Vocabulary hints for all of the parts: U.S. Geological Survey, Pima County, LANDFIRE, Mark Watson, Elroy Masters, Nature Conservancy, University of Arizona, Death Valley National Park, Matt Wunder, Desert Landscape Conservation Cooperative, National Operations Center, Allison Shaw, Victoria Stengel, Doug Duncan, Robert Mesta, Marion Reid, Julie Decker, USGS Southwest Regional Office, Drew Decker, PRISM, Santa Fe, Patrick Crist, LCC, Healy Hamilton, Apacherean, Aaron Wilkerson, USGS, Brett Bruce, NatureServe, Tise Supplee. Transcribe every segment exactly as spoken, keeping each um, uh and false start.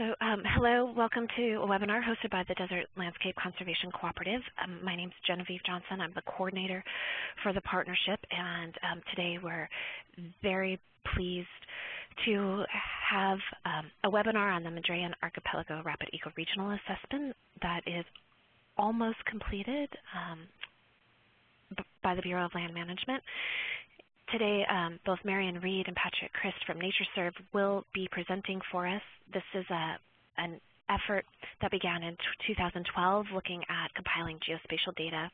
So um, hello, welcome to a webinar hosted by the Desert Landscape Conservation Cooperative. Um, my name is Genevieve Johnson. I'm the coordinator for the partnership, and um, today we're very pleased to have um, a webinar on the Madrean Archipelago Rapid Ecoregional Assessment that is almost completed um, by the Bureau of Land Management. Today, um, both Marion Reid and Patrick Crist from NatureServe will be presenting for us. This is a, an effort that began in two thousand twelve looking at compiling geospatial data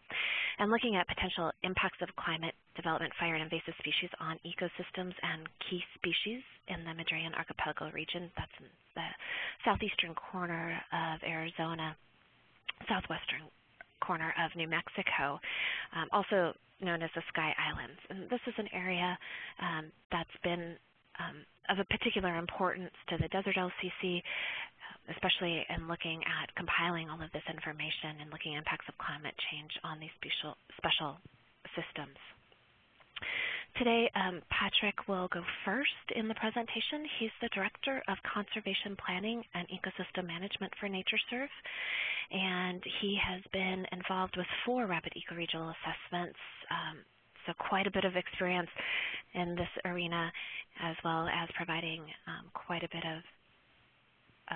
and looking at potential impacts of climate, development, fire, and invasive species on ecosystems and key species in the Madrean Archipelago region. That's in the southeastern corner of Arizona, southwestern corner of New Mexico, um, also known as the Sky Islands. And this is an area um, that's been um, of a particular importance to the Desert L C C, especially in looking at compiling all of this information and looking at impacts of climate change on these special, special systems. Today, um, Patrick will go first in the presentation. He's the Director of Conservation Planning and Ecosystem Management for NatureServe, and he has been involved with four rapid ecoregional assessments, um, so quite a bit of experience in this arena, as well as providing um, quite a bit of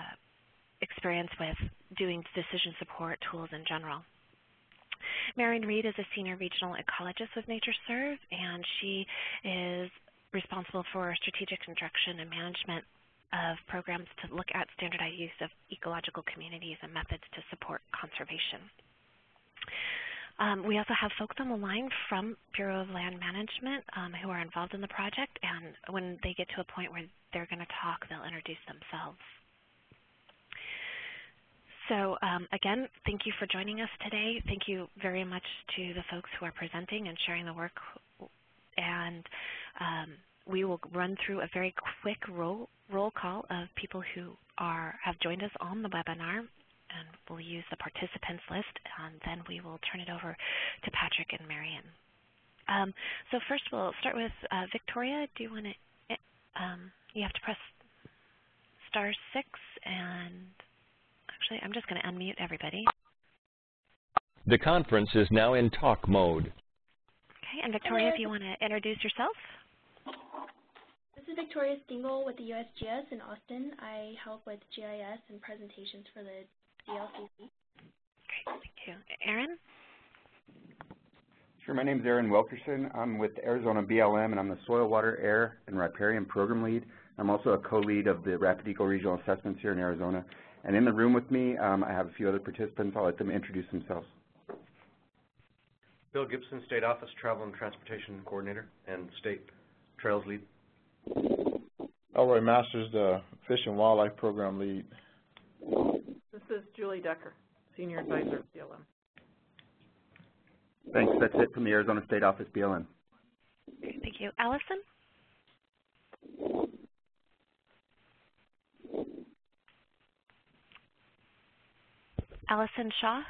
uh, experience with doing decision support tools in general. Marion Reid is a senior regional ecologist with NatureServe, and she is responsible for strategic direction and management of programs to look at standardized use of ecological communities and methods to support conservation. Um, we also have folks on the line from Bureau of Land Management um, who are involved in the project, and when they get to a point where they're going to talk, they'll introduce themselves. So um, again, thank you for joining us today. Thank you very much to the folks who are presenting and sharing the work. And um, we will run through a very quick roll, roll call of people who are, have joined us on the webinar, and we'll use the participants list, and then we will turn it over to Patrick and Marion. Um, so first we'll start with uh, Victoria. Do you want to, um, you have to press star six and actually, I'm just going to unmute everybody. The conference is now in talk mode. Okay, and Victoria, if you want to introduce yourself. This is Victoria Stengel with the U S G S in Austin. I help with G I S and presentations for the D L C C. Great, thank you. Aaron? Sure, my name is Aaron Wilkerson. I'm with Arizona B L M, and I'm the Soil, Water, Air, and Riparian Program Lead. I'm also a co-lead of the Rapid Ecoregional Assessments here in Arizona. And in the room with me, um, I have a few other participants. I'll let them introduce themselves. Bill Gibson, State Office Travel and Transportation Coordinator and State Trails Lead. Elroy Masters, the Fish and Wildlife Program Lead. This is Julie Decker, Senior Advisor of B L M. Thanks. That's it from the Arizona State Office B L M. Thank you. Allison? Allison Shaw.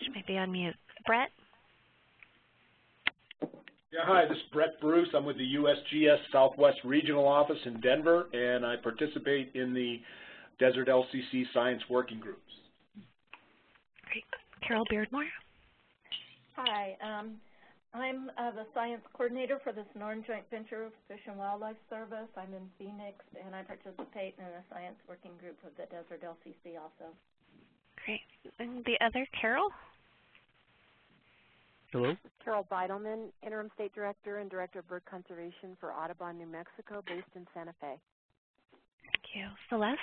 She might be on mute. Brett? Yeah, hi, this is Brett Bruce. I'm with the U S G S Southwest Regional Office in Denver, and I participate in the Desert L C C Science Working Groups. Great. Carol Beardmore? Hi. Um, I'm uh, the science coordinator for the Sonoran Joint Venture Fish and Wildlife Service. I'm in Phoenix, and I participate in a science working group with the Desert L C C also. Great. And the other, Carol? Hello? Carol Beidelman, Interim State Director and Director of Bird Conservation for Audubon, New Mexico, based in Santa Fe. Thank you. Celeste?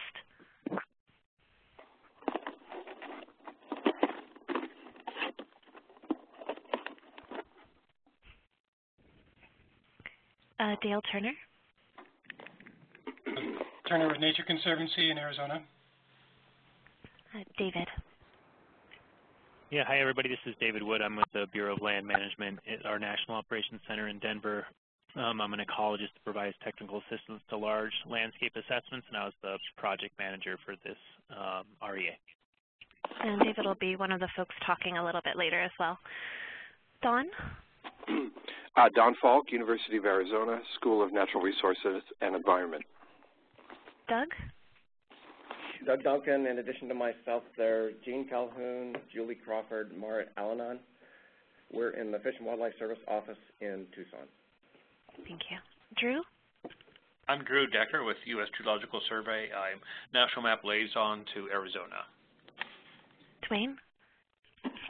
Uh, Dale Turner. Turner with Nature Conservancy in Arizona. Uh, David. Yeah, hi everybody. This is David Wood. I'm with the Bureau of Land Management at our National Operations Center in Denver. Um, I'm an ecologist that provides technical assistance to large landscape assessments, and I was the project manager for this um, R E A. And David will be one of the folks talking a little bit later as well. Don? Uh, Don Falk, University of Arizona, School of Natural Resources and Environment. Doug? Doug Duncan, in addition to myself, there are Jean Calhoun, Julie Crawford, Marit Alanon. We're in the Fish and Wildlife Service office in Tucson. Thank you. Drew? I'm Drew Decker with U S Geological Survey. I'm National Map Liaison to Arizona. Dwayne?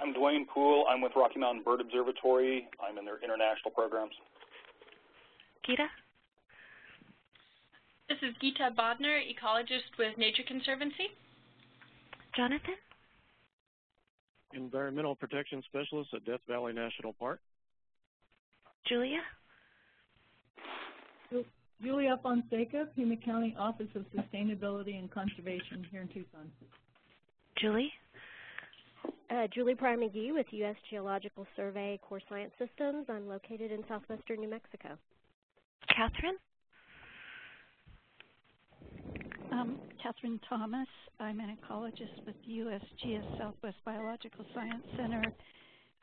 I'm Dwayne Poole. I'm with Rocky Mountain Bird Observatory. I'm in their international programs. Geeta? This is Geeta Bodnar, ecologist with Nature Conservancy. Jonathan? Environmental Protection Specialist at Death Valley National Park. Julia? Julia Fonseca, Pima County Office of Sustainability and Conservation here in Tucson. Julie? Uh, Julie Pryor McGee with U S Geological Survey Core Science Systems. I'm located in southwestern New Mexico. Catherine? Um, Catherine Thomas. I'm an ecologist with U S G S Southwest Biological Science Center,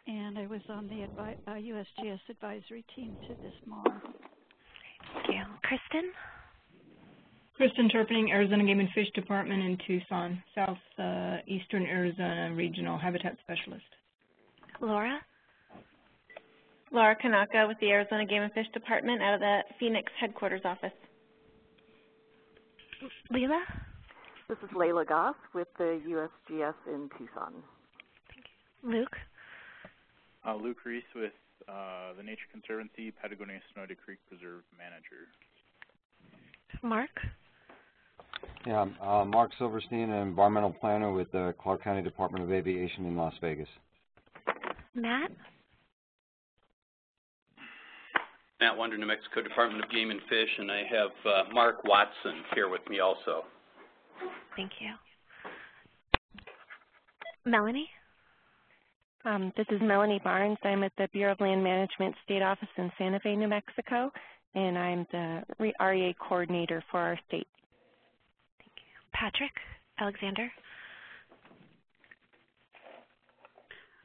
and I was on the advi uh, U S G S advisory team to this mall. Thank you. Kristen? Kristen Turping, Arizona Game and Fish Department in Tucson, South uh, Eastern Arizona Regional Habitat Specialist. Laura? Laura Kanaka with the Arizona Game and Fish Department out of the Phoenix headquarters office. Leila? This is Leila Goss with the U S G S in Tucson. Thank you. Luke? Uh, Luke Reese with uh, the Nature Conservancy, Patagonia Sonoyta Creek Preserve Manager. Mark? Yeah, uh, Mark Silverstein, an environmental planner with the Clark County Department of Aviation in Las Vegas. Matt? Matt Wunder, New Mexico Department of Game and Fish, and I have uh, Mark Watson here with me also. Thank you. Melanie? Um, this is Melanie Barnes. I'm at the Bureau of Land Management State Office in Santa Fe, New Mexico, and I'm the R E A coordinator for our state. Thank you. Patrick Alexander?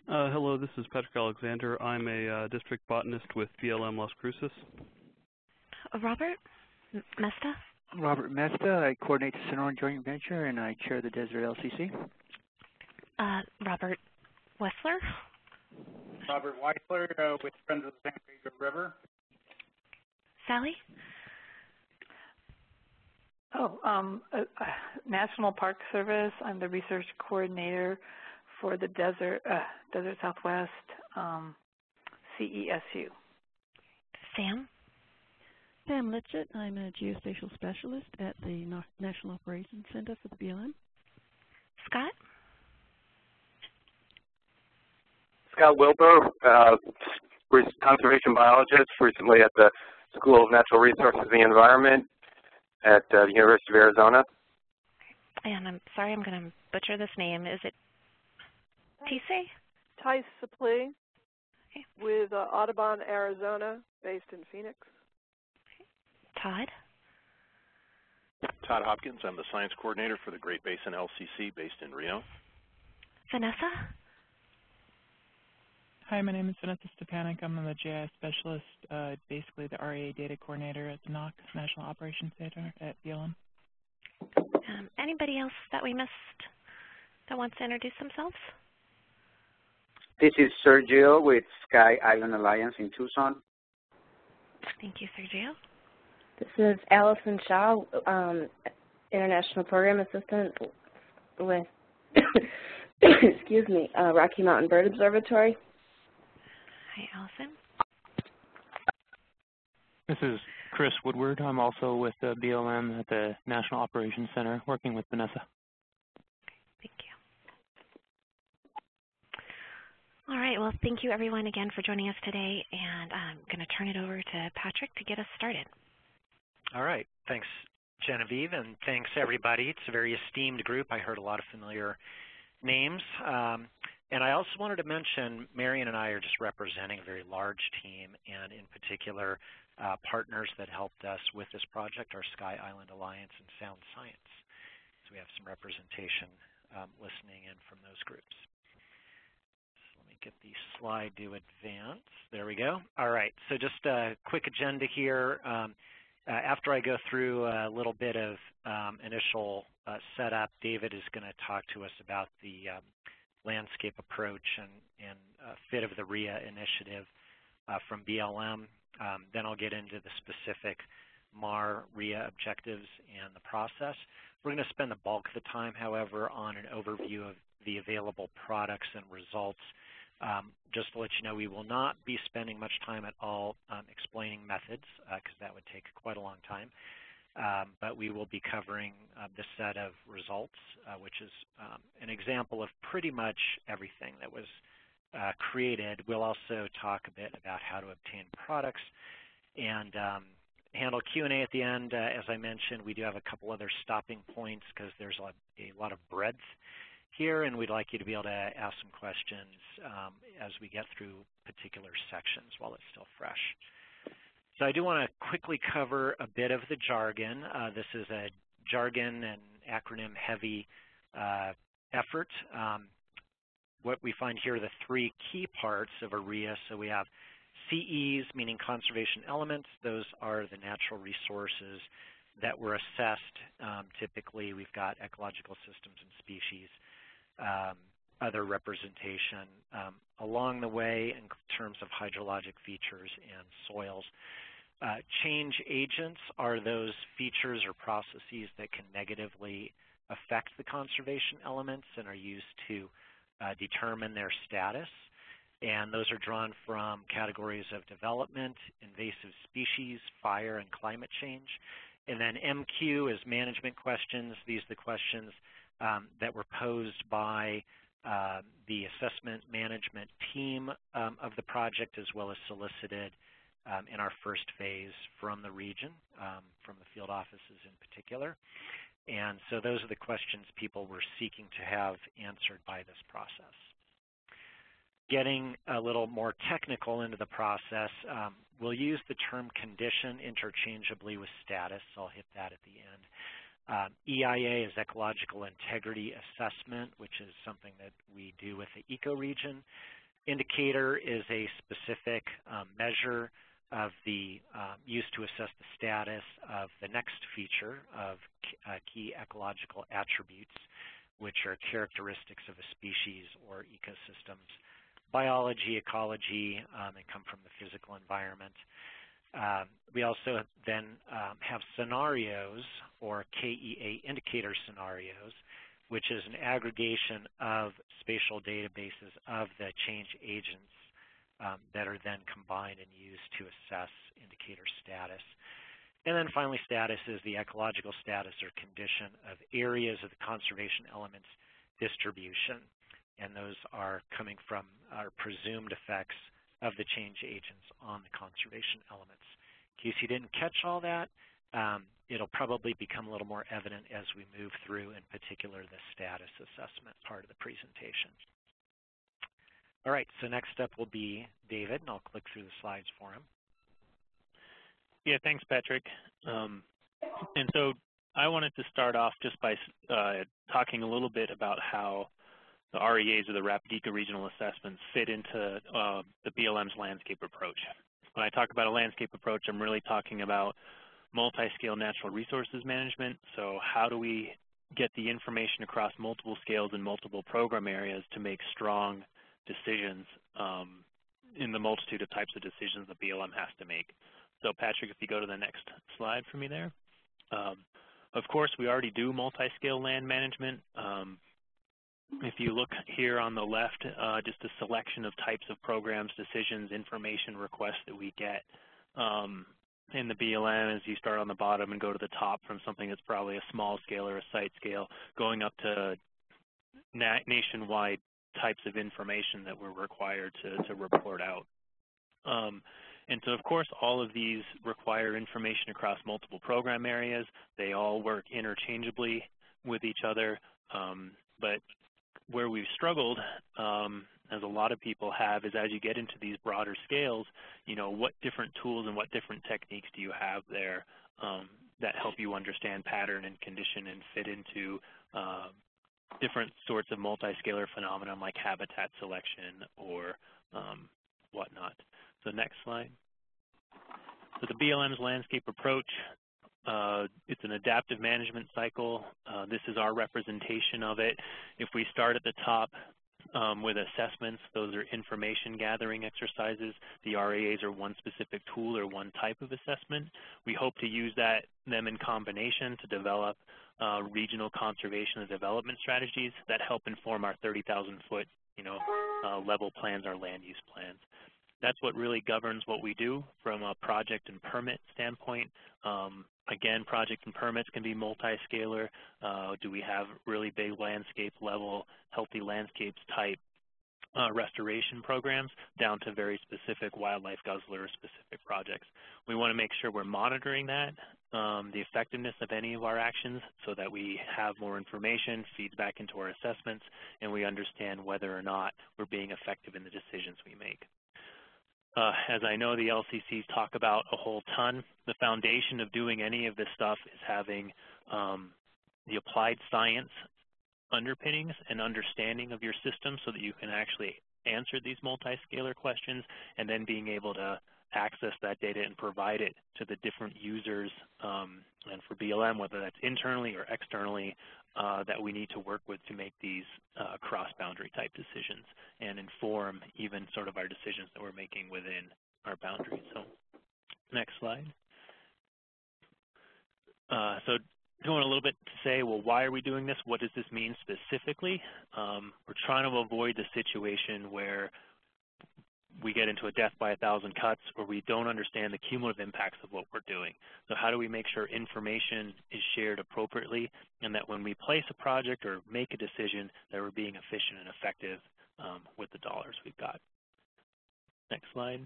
Uh, hello, this is Patrick Alexander. I'm a uh, district botanist with B L M Las Cruces. Robert Mesta? Robert Mesta. I coordinate the Sonoran Joint Venture, and I chair the Desert L C C. Uh, Robert Wessler? Robert Weisler uh, with Friends of the San Pedro River. Sally? Oh, um, uh, National Park Service. I'm the research coordinator for the Desert uh, Desert Southwest um, C E S U. Sam? Sam Litchett. I'm a geospatial specialist at the Na National Operations Center for the B L M. Scott? Scott Wilbur, uh, conservation biologist, recently at the School of Natural Resources and the Environment at uh, the University of Arizona. And I'm sorry, I'm going to butcher this name. Is it Tise? Tise Supplee, okay, with uh, Audubon, Arizona, based in Phoenix. Okay. Todd? Todd Hopkins. I'm the science coordinator for the Great Basin L C C, based in Reno. Vanessa? Hi, my name is Vanessa Stepanek. I'm the G I S specialist, uh, basically the R E A data coordinator at the N O C, National Operations Center at B L M. Um, anybody else that we missed that wants to introduce themselves? This is Sergio with Sky Island Alliance in Tucson. Thank you, Sergio. This is Allison Shaw, um, International Program Assistant with, excuse me, uh, Rocky Mountain Bird Observatory. Hi, Allison. This is Chris Woodward. I'm also with the B L M at the National Operations Center, working with Vanessa. Thank you. All right. Well, thank you, everyone, again for joining us today. And I'm going to turn it over to Patrick to get us started. All right. Thanks, Genevieve, and thanks, everybody. It's a very esteemed group. I heard a lot of familiar names. Um, And I also wanted to mention Marion and I are just representing a very large team, and in particular uh, partners that helped us with this project are Sky Island Alliance and Sound Science. So we have some representation um, listening in from those groups. So let me get the slide to advance. There we go. All right, so just a quick agenda here. Um, uh, after I go through a little bit of um, initial uh, setup, David is going to talk to us about the um, landscape approach and, and uh, fit of the R I A initiative uh, from B L M. Um, then I'll get into the specific M A R R I A objectives and the process. We're going to spend the bulk of the time, however, on an overview of the available products and results. Um, just to let you know, we will not be spending much time at all um, explaining methods, because uh, that would take quite a long time. Um, but we will be covering uh, this set of results, uh, which is um, an example of pretty much everything that was uh, created. We'll also talk a bit about how to obtain products and um, handle Q and A at the end. Uh, as I mentioned, we do have a couple other stopping points because there's a, a lot of breadth here, and we'd like you to be able to ask some questions um, as we get through particular sections while it's still fresh. So I do want to quickly cover a bit of the jargon. Uh, this is a jargon and acronym-heavy uh, effort. Um, what we find here are the three key parts of a R I A. So we have C Es, meaning conservation elements. Those are the natural resources that were assessed. Um, typically, we've got ecological systems and species, um, other representation um, along the way in terms of hydrologic features and soils. Uh, change agents are those features or processes that can negatively affect the conservation elements and are used to uh, determine their status. And those are drawn from categories of development, invasive species, fire, and climate change. And then M Q is management questions. These are the questions um, that were posed by uh, the assessment management team um, of the project, as well as solicited um, in our first phase from the region, um, from the field offices in particular. And so those are the questions people were seeking to have answered by this process. Getting a little more technical into the process, um, we'll use the term condition interchangeably with status. I'll hit that at the end. Um, E I A is ecological integrity assessment, which is something that we do with the ecoregion. Indicator is a specific um, measure of the um, used to assess the status of the next feature of uh, key ecological attributes, which are characteristics of a species or ecosystems. Biology, ecology, um, and come from the physical environment. Um, we also then um, have scenarios, or K E A indicator scenarios, which is an aggregation of spatial databases of the change agents um, that are then combined and used to assess indicator status. And then finally, status is the ecological status or condition of areas of the conservation elements distribution. And those are coming from our presumed effects of the change agents on the conservation elements. In case you didn't catch all that, um, it'll probably become a little more evident as we move through, in particular, the status assessment part of the presentation. All right, so next up will be David, and I'll click through the slides for him. Yeah, thanks, Patrick. Um, and so I wanted to start off just by uh, talking a little bit about how the R E As, or the Rapid Ecoregional Assessments, fit into uh, the B L M's landscape approach. When I talk about a landscape approach, I'm really talking about multi-scale natural resources management. So how do we get the information across multiple scales and multiple program areas to make strong decisions um, in the multitude of types of decisions that B L M has to make? So Patrick, if you go to the next slide for me there. Um, of course, we already do multi-scale land management. Um, If you look here on the left, uh, just a selection of types of programs, decisions, information requests that we get um, in the B L M as you start on the bottom and go to the top from something that's probably a small scale or a site scale, going up to na nationwide types of information that we're required to, to report out. Um, and so, of course, all of these require information across multiple program areas. They all work interchangeably with each other, um, but where we've struggled, um, as a lot of people have, is as you get into these broader scales, you know, what different tools and what different techniques do you have there um, that help you understand pattern and condition and fit into uh, different sorts of multi-scalar phenomena like habitat selection or um, whatnot. So next slide. So the B L M's landscape approach, uh, it's an adaptive management cycle. Uh, this is our representation of it. If we start at the top um, with assessments, those are information gathering exercises. The R A As are one specific tool or one type of assessment. We hope to use that them in combination to develop uh, regional conservation and development strategies that help inform our thirty thousand foot you know, uh, level plans, our land use plans. That's what really governs what we do from a project and permit standpoint. Um, again, projects and permits can be multi-scalar. Uh, do we have really big landscape level, healthy landscapes type uh, restoration programs down to very specific wildlife guzzler specific projects? We want to make sure we're monitoring that, um, the effectiveness of any of our actions so that we have more information, feeds back into our assessments, and we understand whether or not we're being effective in the decisions we make. Uh, as I know the L C Cs talk about a whole ton, the foundation of doing any of this stuff is having um, the applied science underpinnings and understanding of your system so that you can actually answer these multi-scalar questions and then being able to access that data and provide it to the different users um, and for B L M, whether that's internally or externally, uh, that we need to work with to make these uh, cross-boundary type decisions and inform even sort of our decisions that we're making within our boundaries. So next slide. Uh, so doing a little bit to say, well, why are we doing this? What does this mean specifically? Um, we're trying to avoid the situation where we get into a death by a thousand cuts or we don't understand the cumulative impacts of what we're doing. So how do we make sure information is shared appropriately and that when we place a project or make a decision that we're being efficient and effective um, with the dollars we've got? Next slide.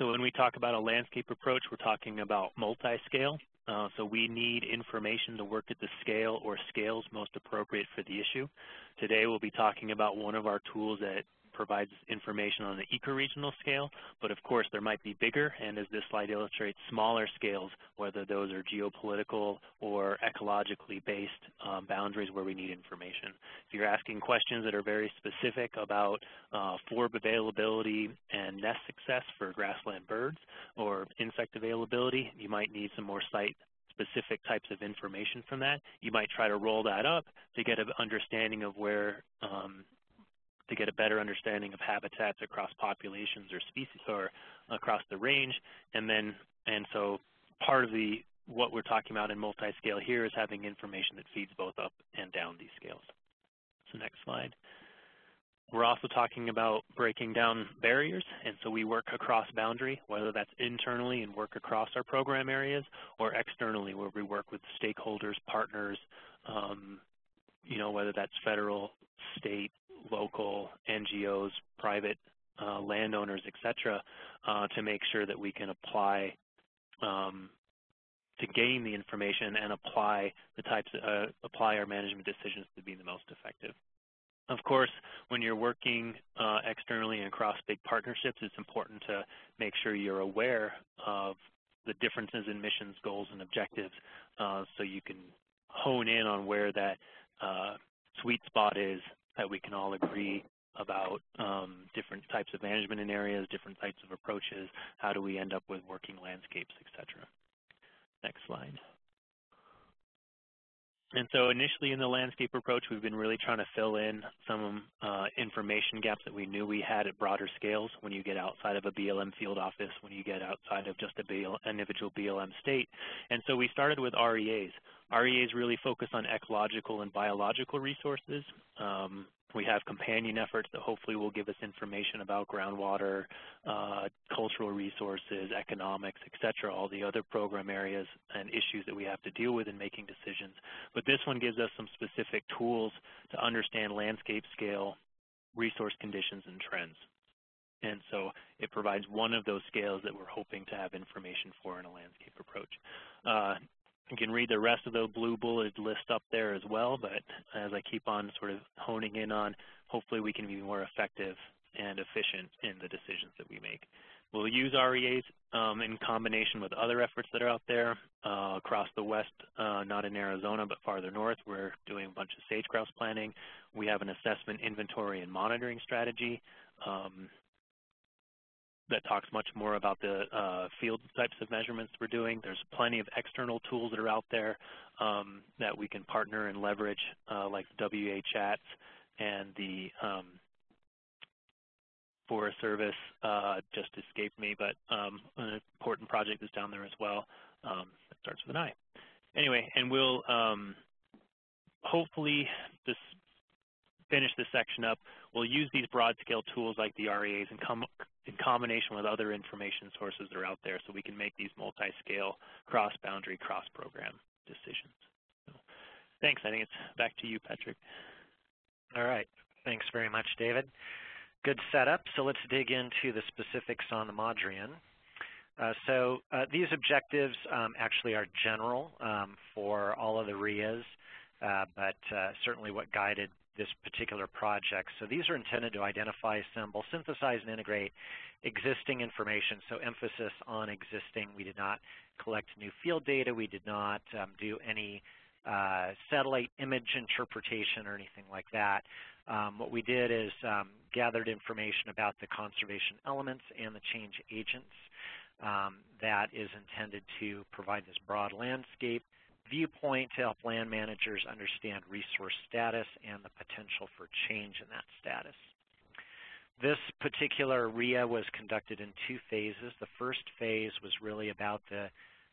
So when we talk about a landscape approach, we're talking about multi-scale. Uh, so we need information to work at the scale or scales most appropriate for the issue. Today we'll be talking about one of our tools that provides information on the ecoregional scale, but of course there might be bigger, and as this slide illustrates, smaller scales, whether those are geopolitical or ecologically based um, boundaries where we need information. If you're asking questions that are very specific about uh, forb availability and nest success for grassland birds or insect availability, you might need some more site specific types of information from that. You might try to roll that up to get an understanding of where um, to get a better understanding of habitats across populations or species or across the range. And then, and so part of the, what we're talking about in multi-scale here is having information that feeds both up and down these scales. So next slide. We're also talking about breaking down barriers, and so we work across boundary, whether that's internally and work across our program areas or externally where we work with stakeholders, partners, um, you know, whether that's federal, state, local, N G Os, private uh, landowners, et cetera, uh, to make sure that we can apply um, to gain the information and apply the types, uh, apply our management decisions to be the most effective. Of course, when you're working uh, externally and across big partnerships, it's important to make sure you're aware of the differences in missions, goals, and objectives uh, so you can hone in on where that uh, sweet spot is that we can all agree about um, different types of management in areas, different types of approaches, how do we end up with working landscapes, et cetera. Next slide. And so initially in the landscape approach, we've been really trying to fill in some uh, information gaps that we knew we had at broader scales when you get outside of a B L M field office, when you get outside of just a individual B L M state. And so we started with R E As. R E As really focus on ecological and biological resources. Um, we have companion efforts that hopefully will give us information about groundwater, uh, cultural resources, economics, et cetera, all the other program areas and issues that we have to deal with in making decisions. But this one gives us some specific tools to understand landscape scale, resource conditions, and trends. And so it provides one of those scales that we're hoping to have information for in a landscape approach. Uh, You can read the rest of the blue bullet list up there as well, but as I keep on sort of honing in on, hopefully we can be more effective and efficient in the decisions that we make. We'll use R E As um, in combination with other efforts that are out there uh, across the West, uh, not in Arizona, but farther north. We're doing a bunch of sage grouse planning. We have an assessment, inventory, and monitoring strategy um, that talks much more about the uh, field types of measurements we're doing. There's plenty of external tools that are out there um, that we can partner and leverage, uh, like the W A chats and the um, Forest Service uh, just escaped me, but um, an important project is down there as well. Um, it starts with an I. Anyway, and we'll um, hopefully just finish this section up. We'll use these broad-scale tools like the R E As in, com in combination with other information sources that are out there, so we can make these multi-scale, cross-boundary, cross-program decisions. So, thanks. I think it's back to you, Patrick. All right. Thanks very much, David. Good setup. So let's dig into the specifics on the Madrean. Uh, so uh, these objectives um, actually are general um, for all of the R E As, uh, but uh, certainly what guided this particular project. So these are intended to identify, assemble, synthesize, and integrate existing information. So emphasis on existing. We did not collect new field data. We did not um, do any uh, satellite image interpretation or anything like that. Um, what we did is um, gathered information about the conservation elements and the change agents um, that is intended to provide this broad landscape viewpoint to help land managers understand resource status and the potential for change in that status. This particular R E A was conducted in two phases. The first phase was really about the,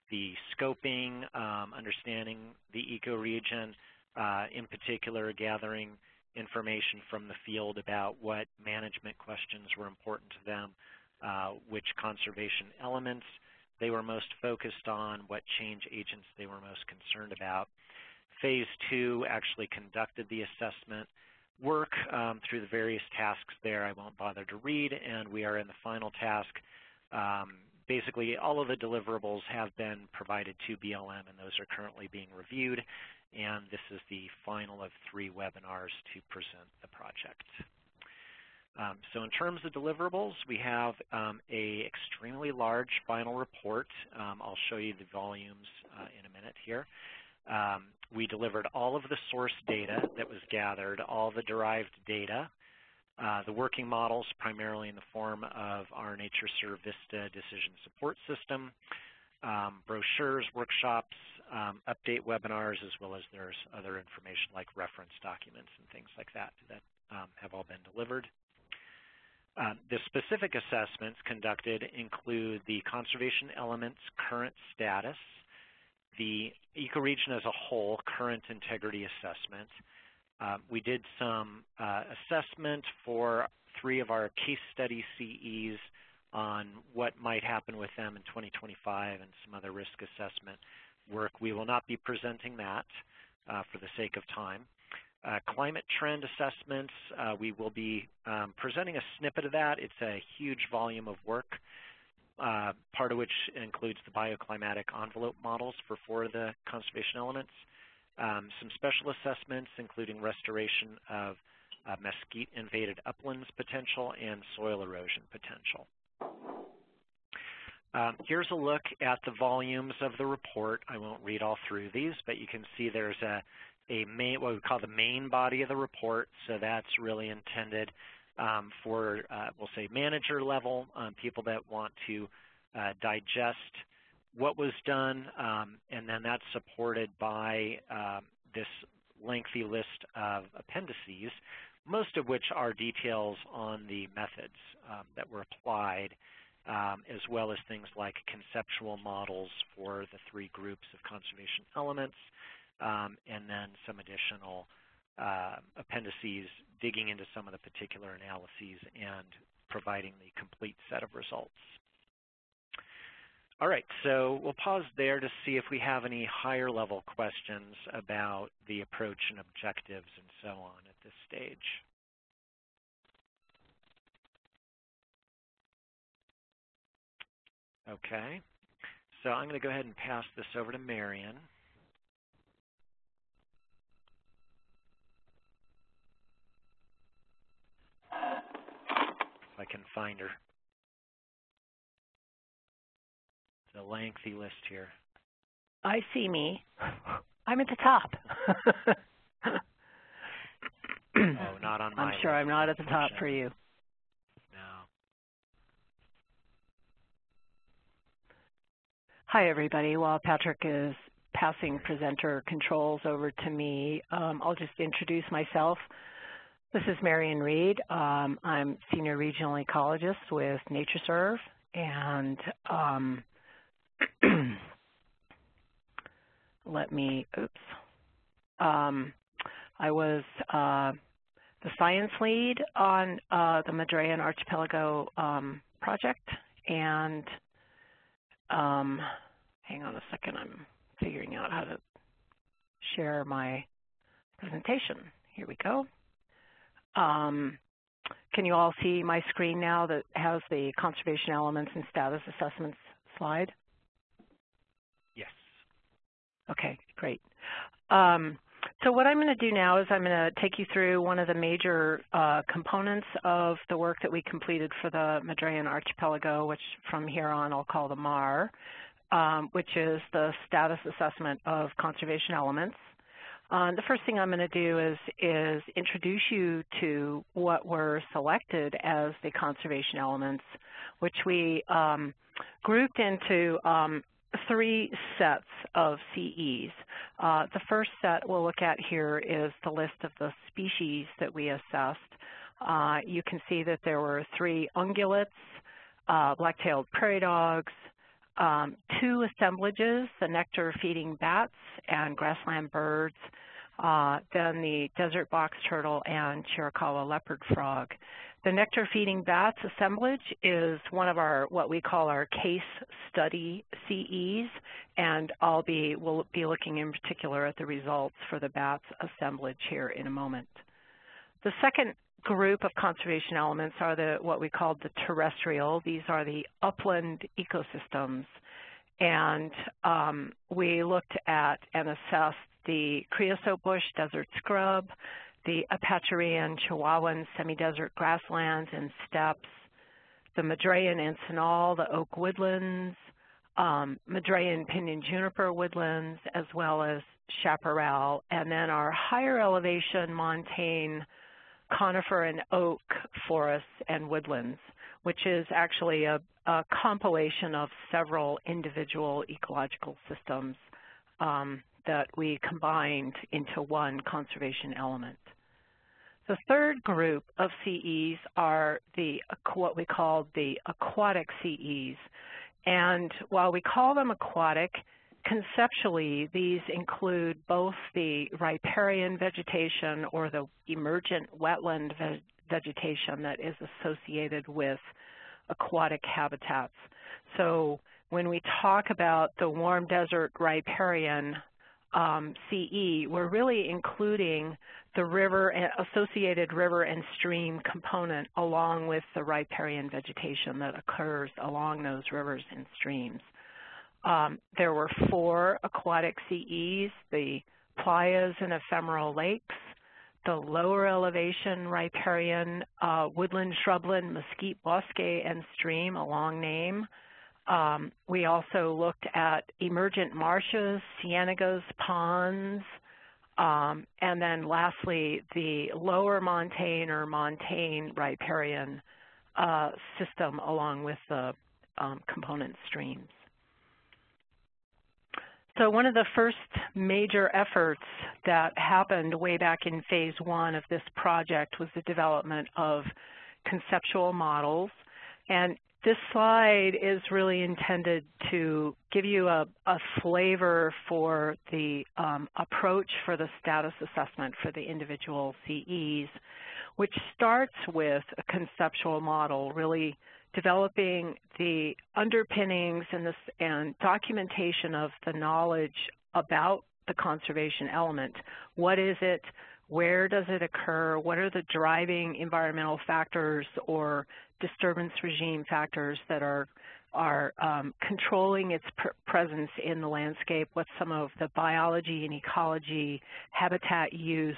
the scoping, um, understanding the ecoregion, uh, in particular gathering information from the field about what management questions were important to them, uh, which conservation elements they were most focused on, what change agents they were most concerned about. Phase two actually conducted the assessment work um, through the various tasks there. I won't bother to read, and we are in the final task. Um, basically, all of the deliverables have been provided to B L M, and those are currently being reviewed. And this is the final of three webinars to present the project. Um, so in terms of deliverables, we have um, a extremely large final report. Um, I'll show you the volumes uh, in a minute here. Um, we delivered all of the source data that was gathered, all the derived data, uh, the working models primarily in the form of our NatureServe Vista decision support system, Um, brochures, workshops, um, update webinars, as well as there's other information like reference documents and things like that that um, have all been delivered. Uh, the specific assessments conducted include the conservation elements current status, the ecoregion as a whole current integrity assessment. Uh, we did some uh, assessment for three of our case study C Es on what might happen with them in twenty twenty-five and some other risk assessment work. We will not be presenting that uh, for the sake of time. Uh, climate trend assessments, uh, we will be um, presenting a snippet of that. It's a huge volume of work, uh, part of which includes the bioclimatic envelope models for four of the conservation elements, um, some special assessments including restoration of uh, mesquite-invaded uplands potential and soil erosion potential. Um, here's a look at the volumes of the report. I won't read all through these, but you can see there's a, a main, what we call the main body of the report. So that's really intended um, for, uh, we'll say, manager level, um, people that want to uh, digest what was done, um, and then that's supported by um, this lengthy list of appendices, most of which are details on the methods um, that were applied, Um, as well as things like conceptual models for the three groups of conservation elements, um, and then some additional uh, appendices digging into some of the particular analyses and providing the complete set of results. All right, so we'll pause there to see if we have any higher level questions about the approach and objectives and so on at this stage. Okay, so I'm going to go ahead and pass this over to Marion. if I can find her. It's a lengthy list here. I see me. I'm at the top. Oh, not on my I'm sure list. I'm not at the top for you. No. Hi, everybody. While Patrick is passing presenter controls over to me, um, I'll just introduce myself. This is Marion Reid. Um, I'm Senior Regional Ecologist with NatureServe, and um, let me, oops, um, I was uh, the science lead on uh, the Madrean Archipelago um, project, and um, hang on a second, I'm figuring out how to share my presentation. Here we go. Um, can you all see my screen now that has the conservation elements and status assessments slide? Yes. Okay, great. Um, so what I'm going to do now is I'm going to take you through one of the major uh, components of the work that we completed for the Madrean Archipelago, which from here on I'll call the M A R, um, which is the status assessment of conservation elements. Uh, the first thing I'm going to do is, is introduce you to what were selected as the conservation elements, which we um, grouped into um, three sets of C Es. Uh, the first set we'll look at here is the list of the species that we assessed. Uh, you can see that there were three ungulates, uh, black-tailed prairie dogs, Um, two assemblages, the nectar-feeding bats and grassland birds, uh, then the desert box turtle and Chiricahua leopard frog. The nectar-feeding bats assemblage is one of our, what we call our case study C Es, and I'll be, we'll be looking in particular at the results for the bats assemblage here in a moment. The second group of conservation elements are the what we call the terrestrial. These are the upland ecosystems, and um, we looked at and assessed the creosote bush desert scrub, the Apacherean Chihuahuan semi-desert grasslands and steppes, the Madrean encinal, the oak woodlands, um, Madrean pinyon juniper woodlands, as well as chaparral, and then our higher elevation montane conifer and oak forests and woodlands, which is actually a, a compilation of several individual ecological systems um, that we combined into one conservation element. The third group of C Es are the what we call the aquatic C Es, and while we call them aquatic, conceptually, these include both the riparian vegetation or the emergent wetland ve vegetation that is associated with aquatic habitats. So when we talk about the warm desert riparian um, C E, we're really including the river associated river and stream component along with the riparian vegetation that occurs along those rivers and streams. Um, there were four aquatic C Es, the playas and ephemeral lakes, the lower elevation riparian uh, woodland, shrubland, mesquite, bosque, and stream, a long name. Um, we also looked at emergent marshes, cienegas, ponds, um, and then lastly, the lower montane or montane riparian uh, system along with the um, component streams. So one of the first major efforts that happened way back in phase one of this project was the development of conceptual models. And this slide is really intended to give you a, a flavor for the um, approach for the status assessment for the individual C Es, which starts with a conceptual model, really developing the underpinnings and, this, and documentation of the knowledge about the conservation element. What is it? Where does it occur? What are the driving environmental factors or disturbance regime factors that are, are um, controlling its pr presence in the landscape? What's some of the biology and ecology, habitat use,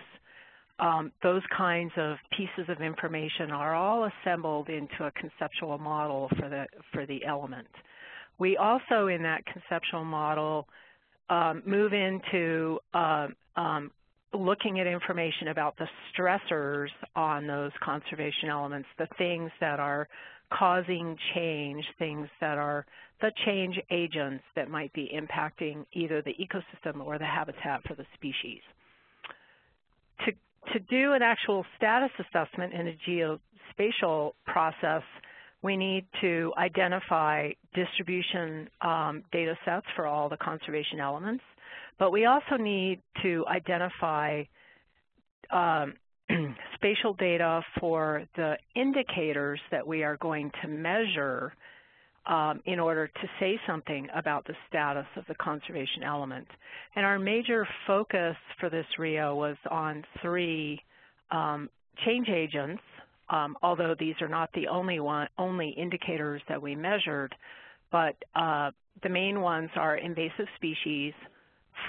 um, those kinds of pieces of information are all assembled into a conceptual model for the, for the element. We also, in that conceptual model, um, move into uh, um, looking at information about the stressors on those conservation elements, the things that are causing change, things that are the change agents that might be impacting either the ecosystem or the habitat for the species. To, to do an actual status assessment in a geospatial process, we need to identify distribution um, data sets for all the conservation elements, but we also need to identify um, spatial data for the indicators that we are going to measure um, in order to say something about the status of the conservation element. And our major focus for this R I O was on three um, change agents, um, although these are not the only one, only indicators that we measured, but uh, the main ones are invasive species,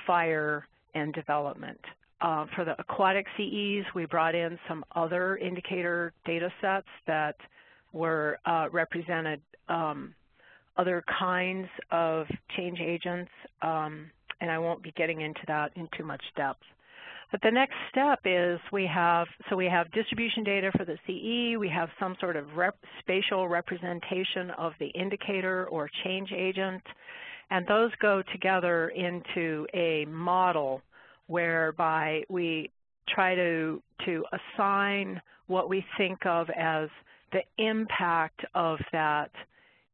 fire, and development. Uh, for the aquatic C Es, we brought in some other indicator data sets that were uh, represented um, other kinds of change agents, um, and I won't be getting into that in too much depth. But the next step is we have, so we have distribution data for the C E, we have some sort of rep spatial representation of the indicator or change agent, and those go together into a model whereby we try to, to assign what we think of as the impact of that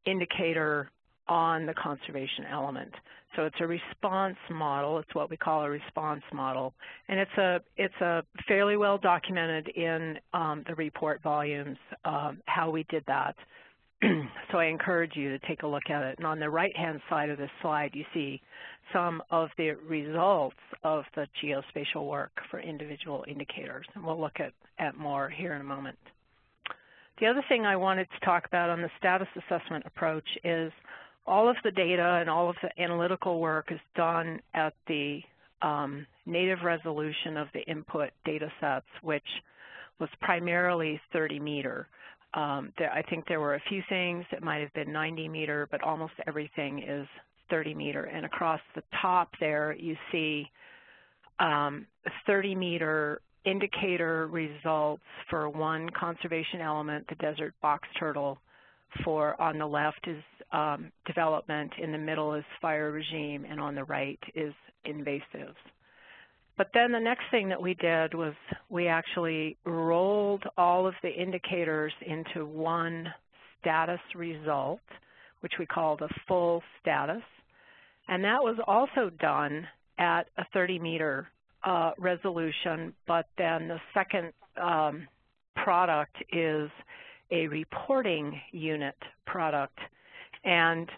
indicator on the conservation element. So it's a response model. It's what we call a response model. And it's a, it's a fairly well documented in um, the report volumes um, how we did that. So I encourage you to take a look at it. And on the right-hand side of this slide, you see some of the results of the geospatial work for individual indicators. And we'll look at, at more here in a moment. The other thing I wanted to talk about on the status assessment approach is all of the data and all of the analytical work is done at the um, native resolution of the input data sets, which was primarily thirty meter. Um, there, I think there were a few things that might have been ninety meter, but almost everything is thirty meter. And across the top there, you see um, thirty meter indicator results for one conservation element, the desert box turtle. For on the left is um, development, in the middle is fire regime, and on the right is invasives. But then the next thing that we did was we actually rolled all of the indicators into one status result, which we call the full status. And that was also done at a thirty meter uh, resolution, but then the second um, product is a reporting unit product. And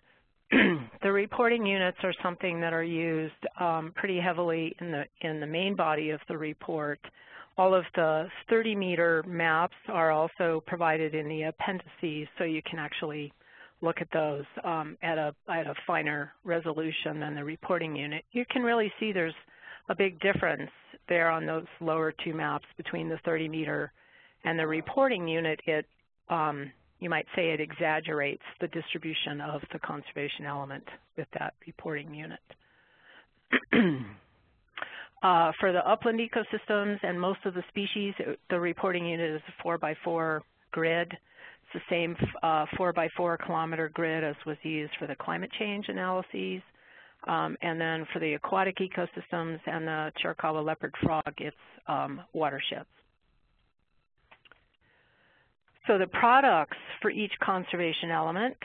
the reporting units are something that are used um, pretty heavily in the, in the main body of the report. All of the thirty meter maps are also provided in the appendices, so you can actually look at those um, at, a, at a finer resolution than the reporting unit. You can really see there's a big difference there on those lower two maps between the thirty meter and the reporting unit. It um, You might say it exaggerates the distribution of the conservation element with that reporting unit. uh, for the upland ecosystems and most of the species, it, the reporting unit is a four by four grid. It's the same uh, four by four kilometer grid as was used for the climate change analyses. Um, and then for the aquatic ecosystems and the Chiricahua leopard frog, it's um, watersheds. So the products for each conservation element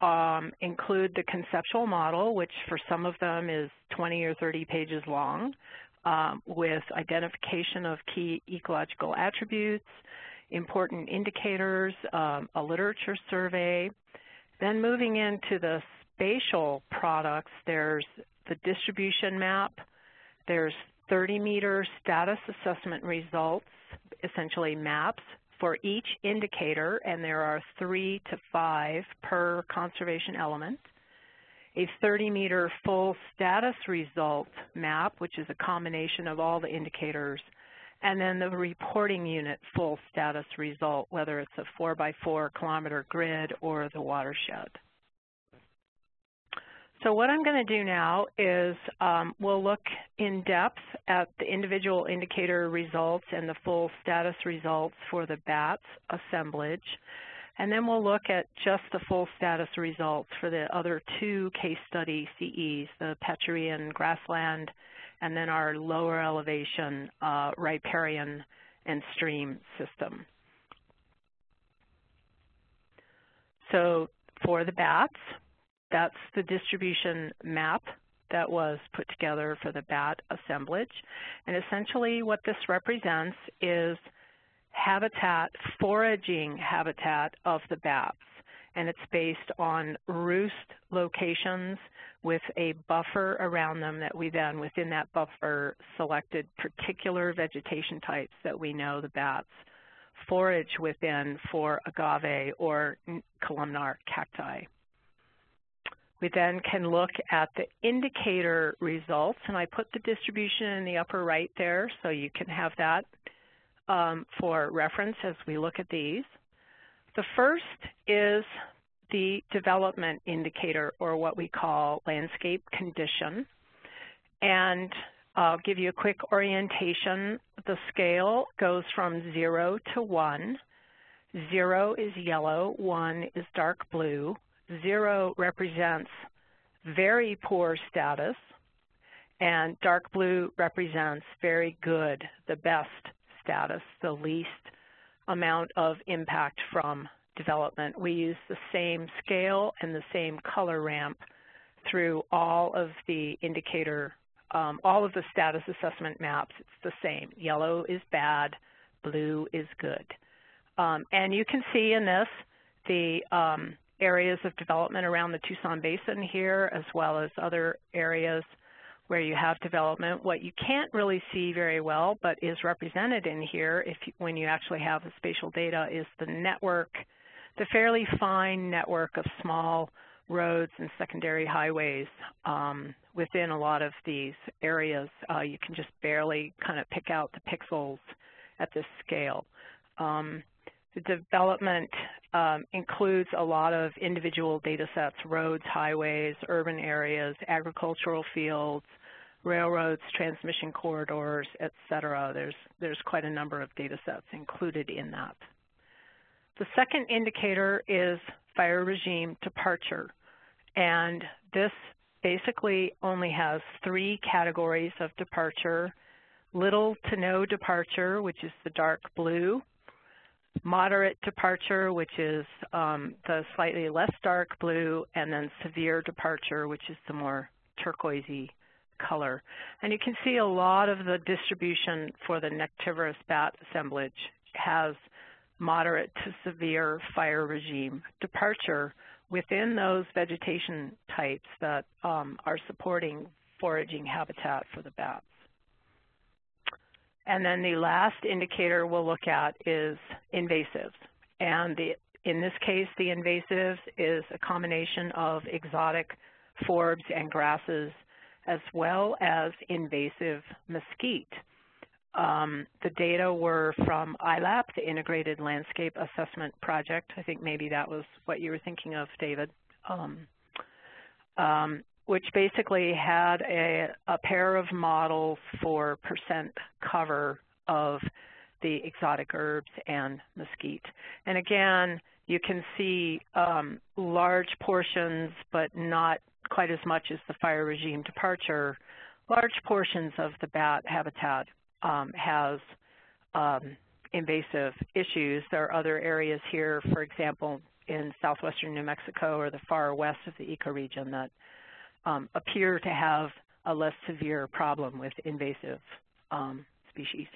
um, include the conceptual model, which for some of them is twenty or thirty pages long, um, with identification of key ecological attributes, important indicators, um, a literature survey. Then moving into the spatial products, there's the distribution map, there's thirty meter status assessment results, essentially maps, for each indicator, and there are three to five per conservation element, a thirty meter full status result map, which is a combination of all the indicators, and then the reporting unit full status result, whether it's a four by four kilometer grid or the watershed. So what I'm going to do now is um, we'll look in depth at the individual indicator results and the full status results for the bats assemblage, and then we'll look at just the full status results for the other two case study C Es, the Petruian grassland and then our lower elevation uh, riparian and stream system. So for the bats, that's the distribution map that was put together for the bat assemblage. And essentially what this represents is habitat, foraging habitat of the bats. And it's based on roost locations with a buffer around them that we then, within that buffer, selected particular vegetation types that we know the bats forage within for agave or columnar cacti. We then can look at the indicator results, and I put the distribution in the upper right there so you can have that um, for reference as we look at these. The first is the development indicator, or what we call landscape condition. And I'll give you a quick orientation. The scale goes from zero to one. Zero is yellow, one is dark blue. Zero represents very poor status, and dark blue represents very good, the best status, the least amount of impact from development. We use the same scale and the same color ramp through all of the indicator, um, all of the status assessment maps. It's the same. Yellow is bad, blue is good. Um, and you can see in this the um, areas of development around the Tucson Basin here, as well as other areas where you have development. What you can't really see very well, but is represented in here if you, when you actually have the spatial data, is the network, the fairly fine network of small roads and secondary highways um, within a lot of these areas. Uh, you can just barely kind of pick out the pixels at this scale. Um, The development um, includes a lot of individual data sets, roads, highways, urban areas, agricultural fields, railroads, transmission corridors, et cetera. There's, there's quite a number of data sets included in that. The second indicator is fire regime departure. And this basically only has three categories of departure: little to no departure, which is the dark blue; moderate departure, which is um, the slightly less dark blue; and then severe departure, which is the more turquoisey color. And you can see a lot of the distribution for the nectivorous bat assemblage has moderate to severe fire regime departure within those vegetation types that um, are supporting foraging habitat for the bats. And then the last indicator we'll look at is invasives. And the, in this case, the invasives is a combination of exotic forbs and grasses, as well as invasive mesquite. Um, the data were from I LAP, the Integrated Landscape Assessment Project. I think maybe that was what you were thinking of, David, um, um, which basically had a, a pair of models for percent cover of the exotic herbs and mesquite. And again, you can see um, large portions, but not quite as much as the fire regime departure. Large portions of the bat habitat um, has um, invasive issues. There are other areas here, for example, in southwestern New Mexico or the far west of the ecoregion that Um, appear to have a less severe problem with invasive um, species.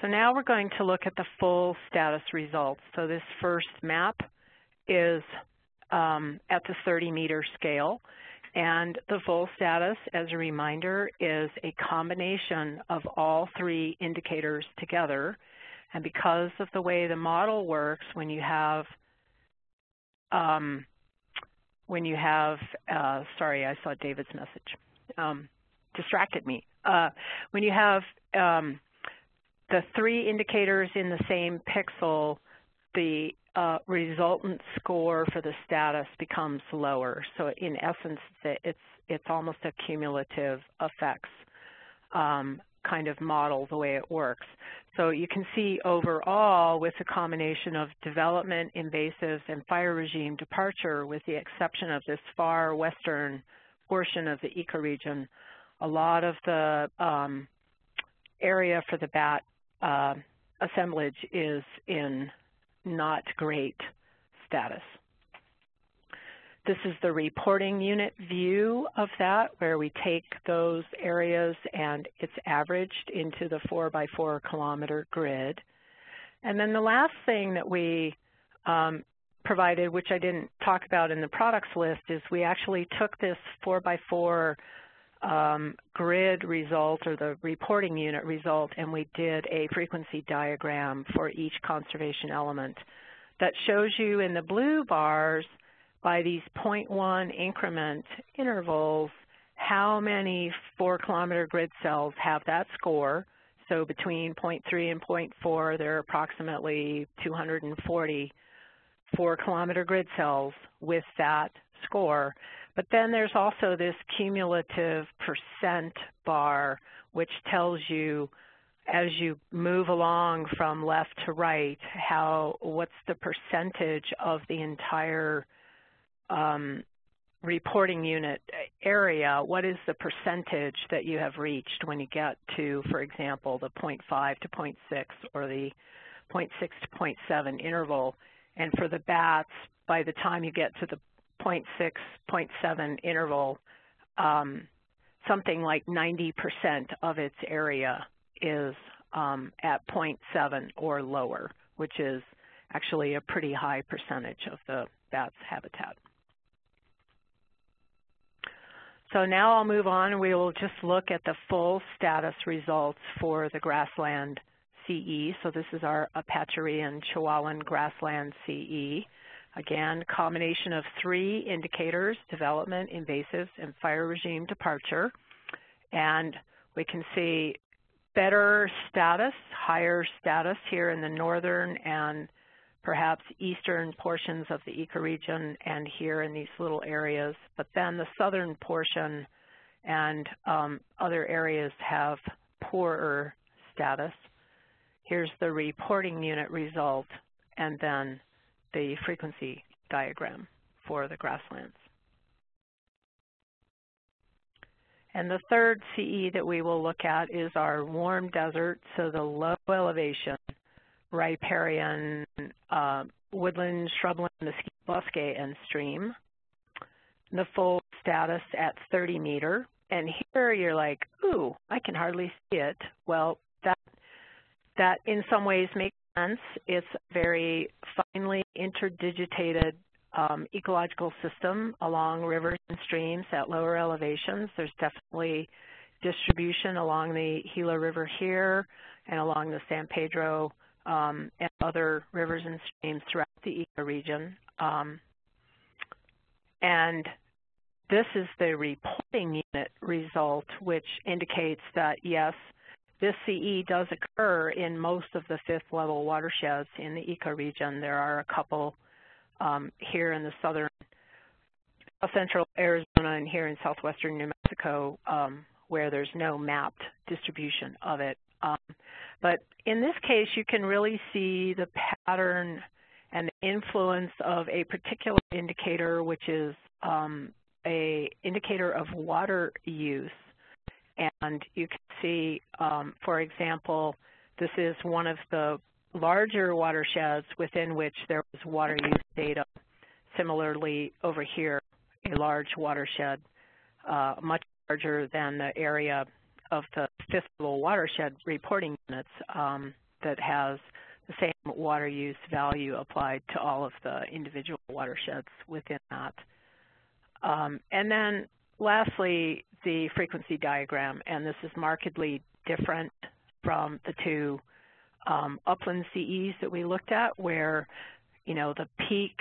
So now we're going to look at the full status results. So this first map is um, at the thirty meter scale, and the full status, as a reminder, is a combination of all three indicators together. And because of the way the model works, when you have um, When you have, uh, sorry, I saw David's message, um, distracted me. uh, when you have um, the three indicators in the same pixel, the uh, resultant score for the status becomes lower. So in essence, it's it's almost a cumulative effects um, kind of model the way it works. So you can see overall, with the combination of development, invasives, and fire regime departure, with the exception of this far western portion of the ecoregion, a lot of the um, area for the bat uh, assemblage is in not great status. This is the reporting unit view of that, where we take those areas and it's averaged into the four by four kilometer grid. And then the last thing that we um, provided, which I didn't talk about in the products list, is we actually took this four by four um, grid result, or the reporting unit result, and we did a frequency diagram for each conservation element that shows you in the blue bars by these zero point one increment intervals how many four kilometer grid cells have that score. So between zero point three and zero point four, there are approximately two hundred forty four kilometer grid cells with that score. But then there's also this cumulative percent bar, which tells you as you move along from left to right, how what's the percentage of the entire um, reporting unit area, what is the percentage that you have reached when you get to, for example, the zero point five to zero point six or the zero point six to zero point seven interval. And for the bats, by the time you get to the zero point six, zero point seven interval, um, something like ninety percent of its area is um, at zero point seven or lower, which is actually a pretty high percentage of the bat's habitat. So now I'll move on and we will just look at the full status results for the grassland C E. So this is our Apacherean Chihuahuan grassland C E. Again, combination of three indicators: development, invasives, and fire regime departure. And we can see better status, higher status here in the northern and perhaps eastern portions of the ecoregion and here in these little areas. But then the southern portion and um, other areas have poorer status. Here's the reporting unit result, and then the frequency diagram for the grasslands. And the third C E that we will look at is our warm desert, so the low elevation riparian uh, woodland, shrubland, mesquite, bosque, and stream. The full status at thirty meter. And here you're like, ooh, I can hardly see it. Well, that that in some ways makes sense. It's a very finely interdigitated um, ecological system along rivers and streams at lower elevations. There's definitely distribution along the Gila River here and along the San Pedro um, and other rivers and streams throughout the ecoregion. Um, and this is the reporting unit result, which indicates that, yes, this C E does occur in most of the fifth level watersheds in the ecoregion. There are a couple um, here in the southern, south central Arizona and here in southwestern New Mexico um, where there's no mapped distribution of it. Um, but in this case, you can really see the pattern and the influence of a particular indicator, which is um, a indicator of water use. And you can see, um, for example, this is one of the larger watersheds within which there was water use data. Similarly, over here, a large watershed, uh, much larger than the area of the fifth level watershed reporting units um, that has the same water use value applied to all of the individual watersheds within that. Um, and then lastly, the frequency diagram, and this is markedly different from the two um, upland C Es that we looked at, where, you know, the peak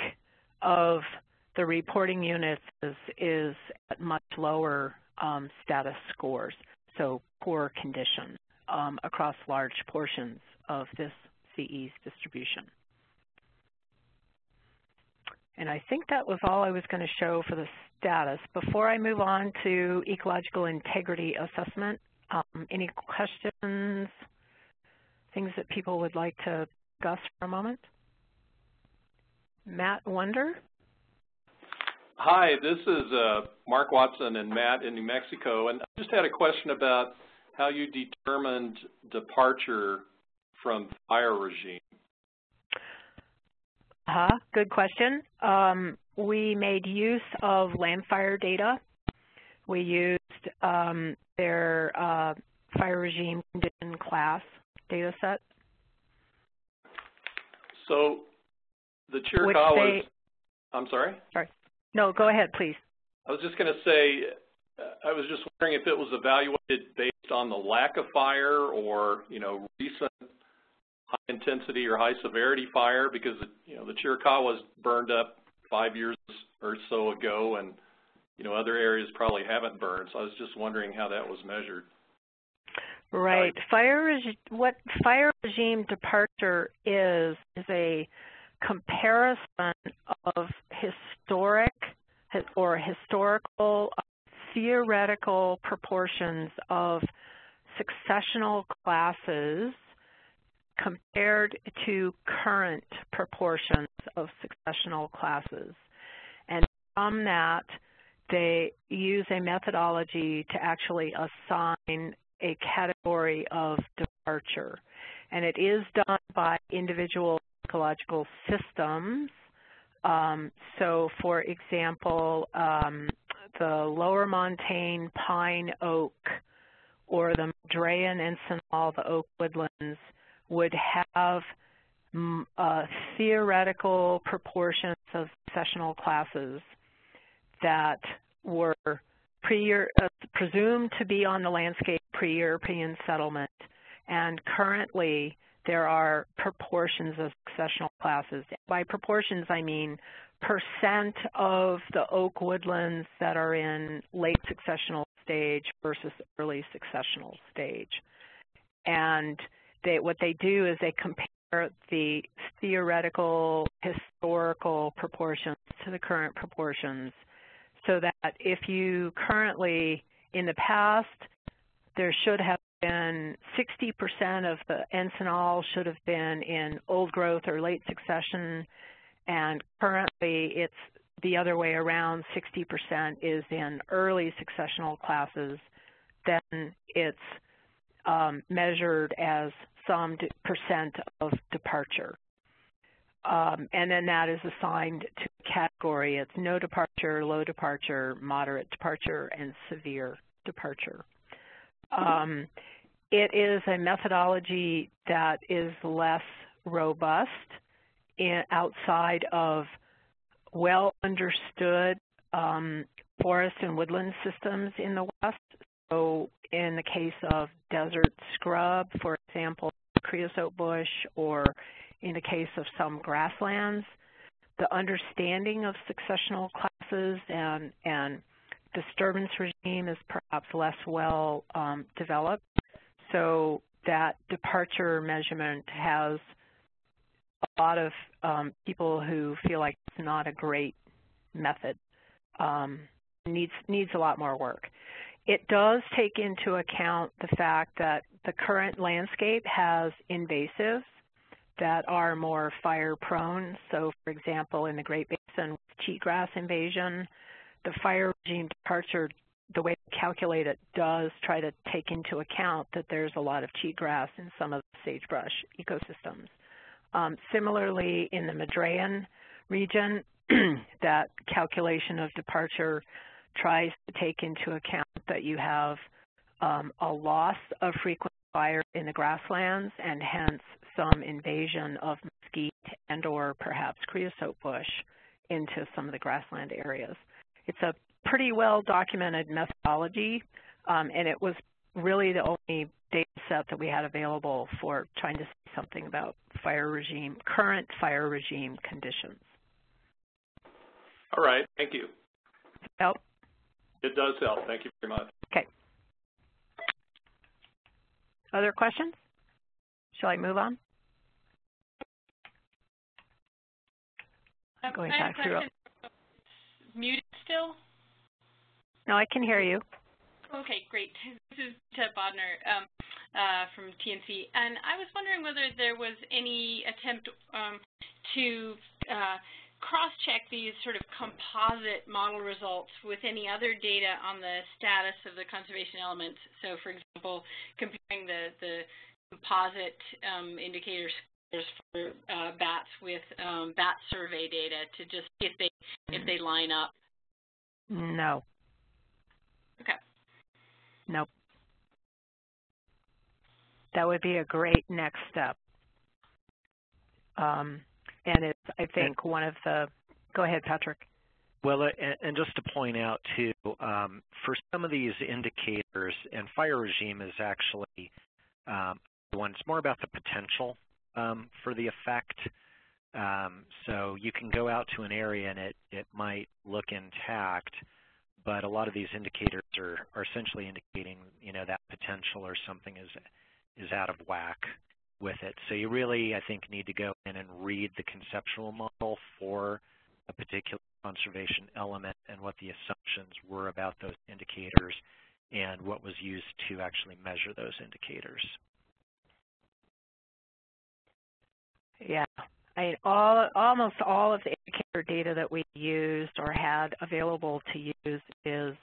of the reporting units is, is at much lower um, status scores. so poor condition um, across large portions of this C E's distribution. And I think that was all I was going to show for the status. Before I move on to ecological integrity assessment, um, any questions, things that people would like to discuss for a moment? Matt Wunder? Hi, this is uh, Mark Watson and Matt in New Mexico, and I just had a question about how you determined departure from fire regime. Uh-huh. Good question. Um, we made use of landfire data. We used um, their uh, fire regime condition class data set. So the Chiricahuas, I'm sorry? Sorry. No, go ahead, please. I was just going to say, I was just wondering if it was evaluated based on the lack of fire or, you know, recent high intensity or high severity fire, because, you know, the Chiricahuas burned up five years or so ago, and, you know, other areas probably haven't burned. So I was just wondering how that was measured. Right. Uh, fire, what fire regime departure is, is a comparison of historic or historical theoretical proportions of successional classes compared to current proportions of successional classes. And from that, they use a methodology to actually assign a category of departure. And it is done by individual ecological systems. Um, so, for example, um, the lower montane pine oak or the Madrean encinal, the oak woodlands, would have uh, theoretical proportions of successional classes that were pre-year, uh, presumed to be on the landscape pre-European settlement, and currently there are proportions of successional classes. By proportions, I mean percent of the oak woodlands that are in late successional stage versus early successional stage. And they, what they do is they compare the theoretical historical proportions to the current proportions, so that if you currently, in the past, there should have been sixty percent of the encinal should have been in old growth or late succession, and currently it's the other way around, sixty percent is in early successional classes, then it's um, measured as some percent of departure. Um, and then that is assigned to a category. It's no departure, low departure, moderate departure, and severe departure. Um, it is a methodology that is less robust in, outside of well-understood um, forest and woodland systems in the West. So in the case of desert scrub, for example, creosote bush, or in the case of some grasslands, the understanding of successional classes and, and disturbance regime is perhaps less well um, developed, so that departure measurement has a lot of um, people who feel like it's not a great method, um, needs, needs a lot more work. It does take into account the fact that the current landscape has invasives that are more fire prone. So for example, in the Great Basin with cheatgrass invasion, the fire regime departure, the way to calculate it, does try to take into account that there's a lot of cheatgrass in some of the sagebrush ecosystems. Um, similarly, in the Madrean region, that calculation of departure tries to take into account that you have um, a loss of frequent fire in the grasslands and hence some invasion of mesquite and or perhaps creosote bush into some of the grassland areas. It's a pretty well-documented methodology, um, and it was really the only data set that we had available for trying to say something about fire regime, current fire regime conditions. All right, thank you. Help? It does help. Thank you very much. Okay. Other questions? Shall I move on? I'm going back through. Muted still? No, I can hear you. Okay, great. This is Ted Bodner um, uh, from T N C, and I was wondering whether there was any attempt um, to uh, cross-check these sort of composite model results with any other data on the status of the conservation elements. So, for example, comparing the, the composite um, indicators for uh, bats with um, bat survey data to just see if they if they line up. No. Okay. Nope. That would be a great next step. Um, and it's, I think, one of the – go ahead, Patrick. Well, and, and just to point out, too, um, for some of these indicators, and fire regime is actually um, one. It's more about the potential um, for the effect. Um, so you can go out to an area and it, it might look intact, but a lot of these indicators are, are essentially indicating, you know, that potential or something is is out of whack with it. So you really, I think, need to go in and read the conceptual model for a particular conservation element and what the assumptions were about those indicators and what was used to actually measure those indicators. Yeah. I mean, all, almost all of the indicator data that we used or had available to use is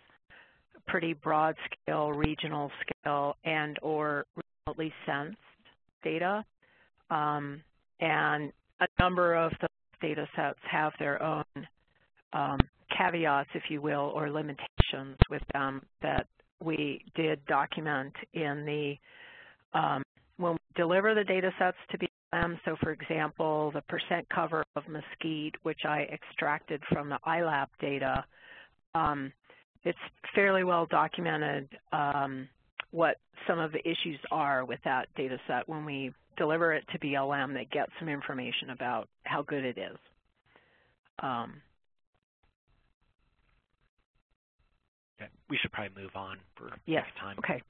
pretty broad scale, regional scale, and or remotely sensed data. Um, and a number of those data sets have their own um, caveats, if you will, or limitations with them that we did document in the, um, when we deliver the data sets to be so, for example, the percent cover of mesquite, which I extracted from the I LAP data, um, it's fairly well documented um, what some of the issues are with that data set. When we deliver it to B L M, they get some information about how good it is. Um, yeah, we should probably move on for yes. time. Okay.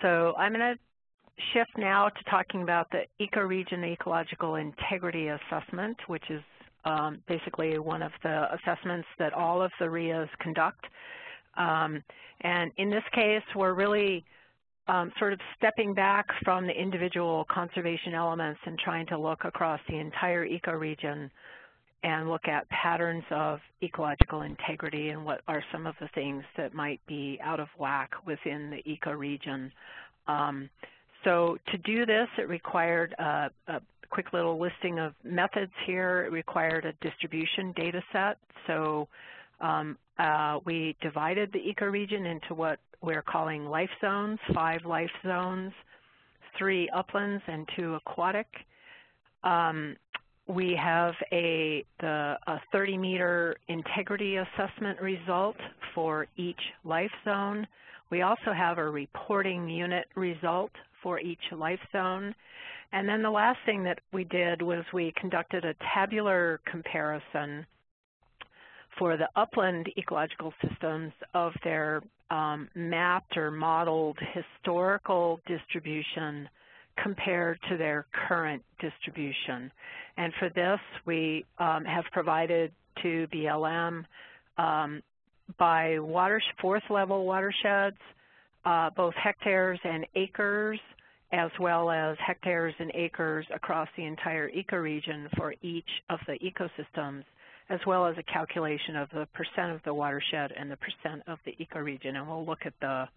So I'm going to shift now to talking about the Ecoregion Ecological Integrity Assessment, which is um, basically one of the assessments that all of the R I As conduct. Um, and in this case, we're really um, sort of stepping back from the individual conservation elements and trying to look across the entire ecoregion and look at patterns of ecological integrity and what are some of the things that might be out of whack within the ecoregion. Um, So to do this, it required a, a quick little listing of methods here. It required a distribution data set. So um, uh, we divided the ecoregion into what we're calling life zones, five life zones, three uplands, and two aquatic. Um, we have a thirty meter integrity assessment result for each life zone. We also have a reporting unit result for each life zone. And then the last thing that we did was we conducted a tabular comparison for the upland ecological systems of their um, mapped or modeled historical distribution compared to their current distribution. And for this, we um, have provided to B L M um, by water, fourth level watersheds, Uh, both hectares and acres, as well as hectares and acres across the entire ecoregion for each of the ecosystems, as well as a calculation of the percent of the watershed and the percent of the ecoregion. And we'll look at the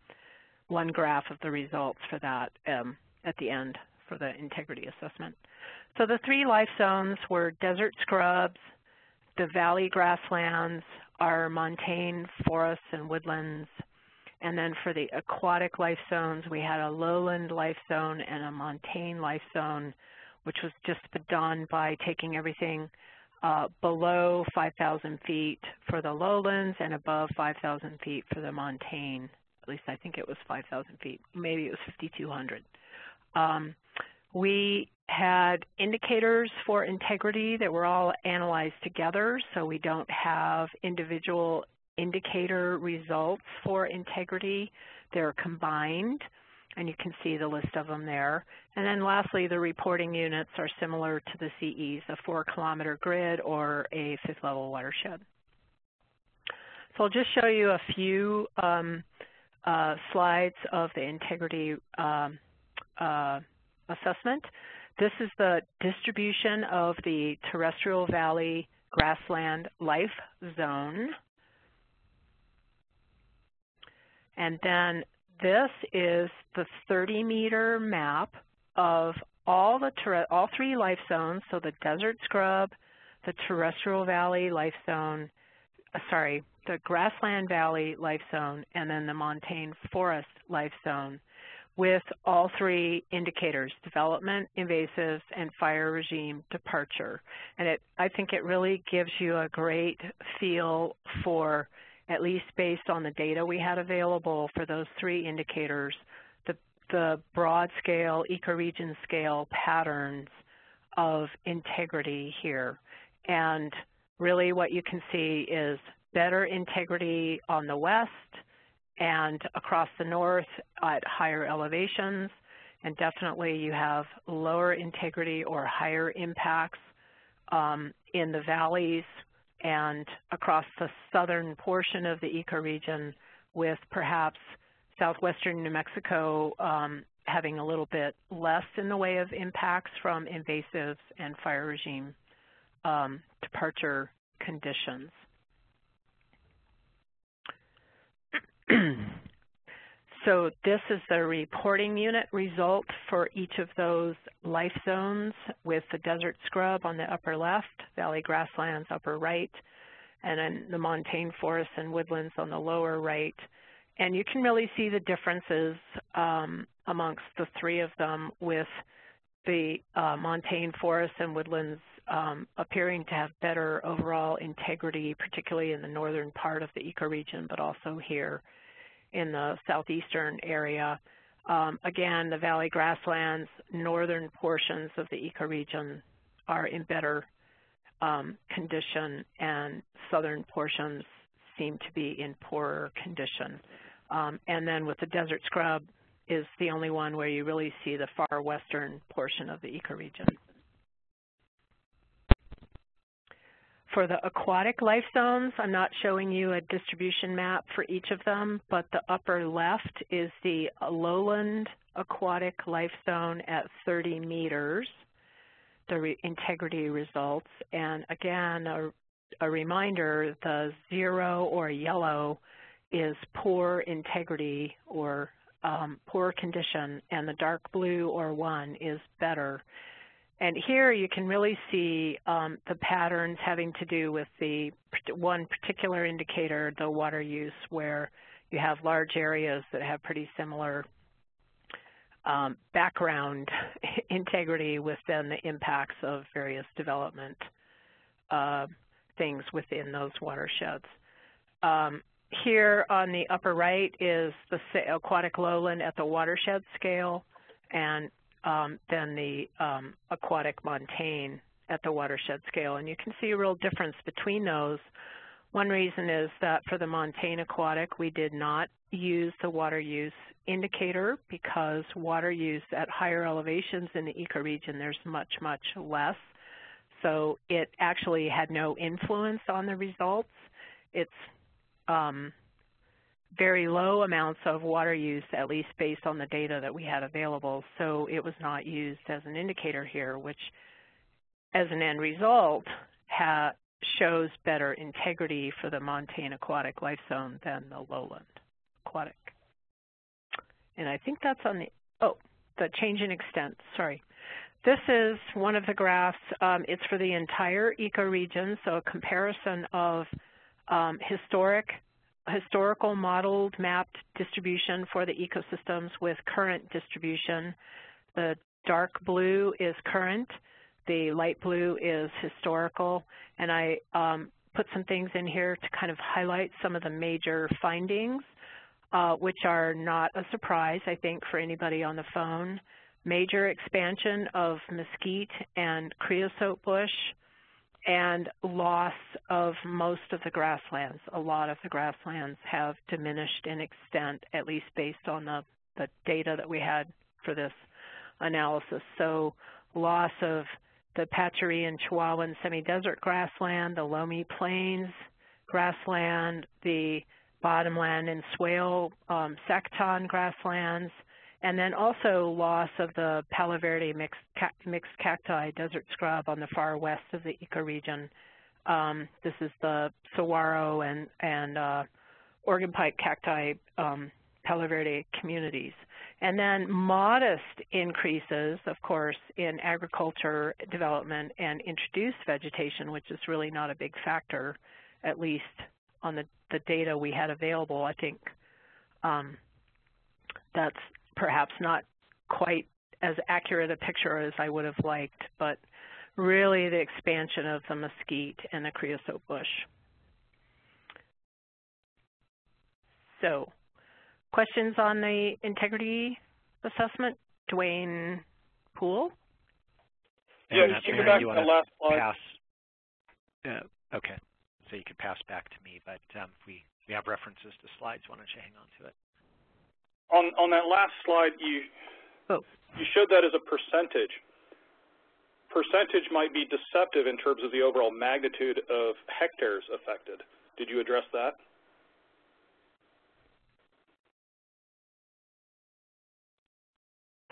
one graph of the results for that um, at the end for the integrity assessment. So the three life zones were desert scrubs, the valley grasslands, our montane forests and woodlands, and then for the aquatic life zones, we had a lowland life zone and a montane life zone, which was just done by taking everything uh, below five thousand feet for the lowlands and above five thousand feet for the montane. At least I think it was five thousand feet. Maybe it was fifty-two hundred. Um, we had indicators for integrity that were all analyzed together, so we don't have individual indicator results for integrity. They're combined. and you can see the list of them there. And then lastly, the reporting units are similar to the C Es, a four kilometer grid or a fifth level watershed. So I'll just show you a few um, uh, slides of the integrity um, uh, assessment. This is the distribution of the terrestrial valley grassland life zone. And then this is the thirty meter map of all the all three life zones, so the desert scrub, the terrestrial valley life zone, uh, sorry, the grassland valley life zone, and then the montane forest life zone, with all three indicators, development, invasives, and fire regime departure. And it, I think it really gives you a great feel for, at least based on the data we had available for those three indicators, the, the broad scale, ecoregion scale patterns of integrity here. And really what you can see is better integrity on the west and across the north at higher elevations, and definitely you have lower integrity or higher impacts um, in the valleys and across the southern portion of the ecoregion, with perhaps southwestern New Mexico um, having a little bit less in the way of impacts from invasives and fire regime um, departure conditions. So this is the reporting unit result for each of those life zones, with the desert scrub on the upper left, valley grasslands upper right, and then the montane forests and woodlands on the lower right. And you can really see the differences um, amongst the three of them, with the uh, montane forests and woodlands um, appearing to have better overall integrity, particularly in the northern part of the ecoregion, but also here in the southeastern area. Um, again, the valley grasslands, northern portions of the ecoregion are in better um, condition, and southern portions seem to be in poorer condition. Um, and then with the desert scrub is the only one where you really see the far western portion of the ecoregion. For the aquatic life zones, I'm not showing you a distribution map for each of them, but the upper left is the lowland aquatic life zone at thirty meters, the re integrity results. And again, a, a reminder, the zero or yellow is poor integrity or um, poor condition, and the dark blue or one is better. And here you can really see um, the patterns having to do with the one particular indicator, the water use, where you have large areas that have pretty similar um, background integrity within the impacts of various development uh, things within those watersheds. Um, here on the upper right is the aquatic lowland at the watershed scale, and Um, than the um, aquatic montane at the watershed scale. And you can see a real difference between those. One reason is that for the montane aquatic, we did not use the water use indicator, because water use at higher elevations in the ecoregion, there's much, much less. So it actually had no influence on the results. It's um, very low amounts of water use, at least based on the data that we had available, so it was not used as an indicator here, which as an end result ha shows better integrity for the montane aquatic life zone than the lowland aquatic. And I think that's on the, oh, the change in extent, sorry. This is one of the graphs. Um, it's for the entire ecoregion, so a comparison of um, historic historical modeled mapped distribution for the ecosystems with current distribution. The dark blue is current, the light blue is historical, and I um, put some things in here to kind of highlight some of the major findings, uh, which are not a surprise, I think, for anybody on the phone. Major expansion of mesquite and creosote bush, and loss of most of the grasslands. A lot of the grasslands have diminished in extent, at least based on the the data that we had for this analysis. So loss of the Pachery and Chihuahuan semi-desert grassland, the Lomi Plains grassland, the bottomland and swale um, Sacton grasslands, and then also loss of the Palo Verde mixed, mixed cacti desert scrub on the far west of the ecoregion. Um, this is the saguaro and, and uh, Oregon pike cacti um, Palo Verde communities. And then modest increases, of course, in agriculture development and introduced vegetation, which is really not a big factor, at least on the, the data we had available. I think um, that's perhaps not quite as accurate a picture as I would have liked, but really the expansion of the mesquite and the creosote bush. So, questions on the integrity assessment? Dwayne Poole? Yeah, you can go back to the last slide. Uh, okay, so you could pass back to me, but um, we, we have references to slides. Why don't you hang on to it? On, on that last slide, you, oh. you showed that as a percentage. Percentage might be deceptive in terms of the overall magnitude of hectares affected. Did you address that?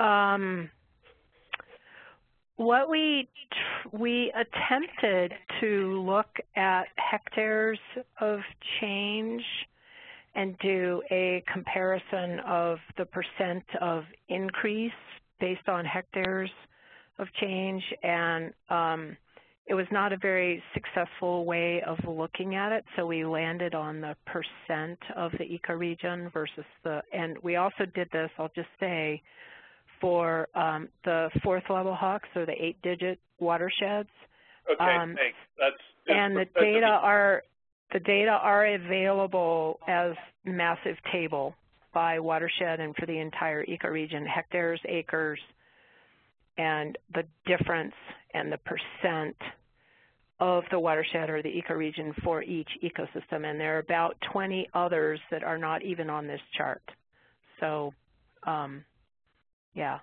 Um, what we, we attempted to look at hectares of change and do a comparison of the percent of increase based on hectares of change, and um, it was not a very successful way of looking at it, so we landed on the percent of the ecoregion versus the, and we also did this, I'll just say, for um, the fourth level hawks, or the eight-digit watersheds. Okay, um, thanks. That's, that's and the data are, The data are available as massive table by watershed and for the entire ecoregion, hectares, acres, and the difference and the percent of the watershed or the ecoregion for each ecosystem. And there are about twenty others that are not even on this chart. So, um, yeah.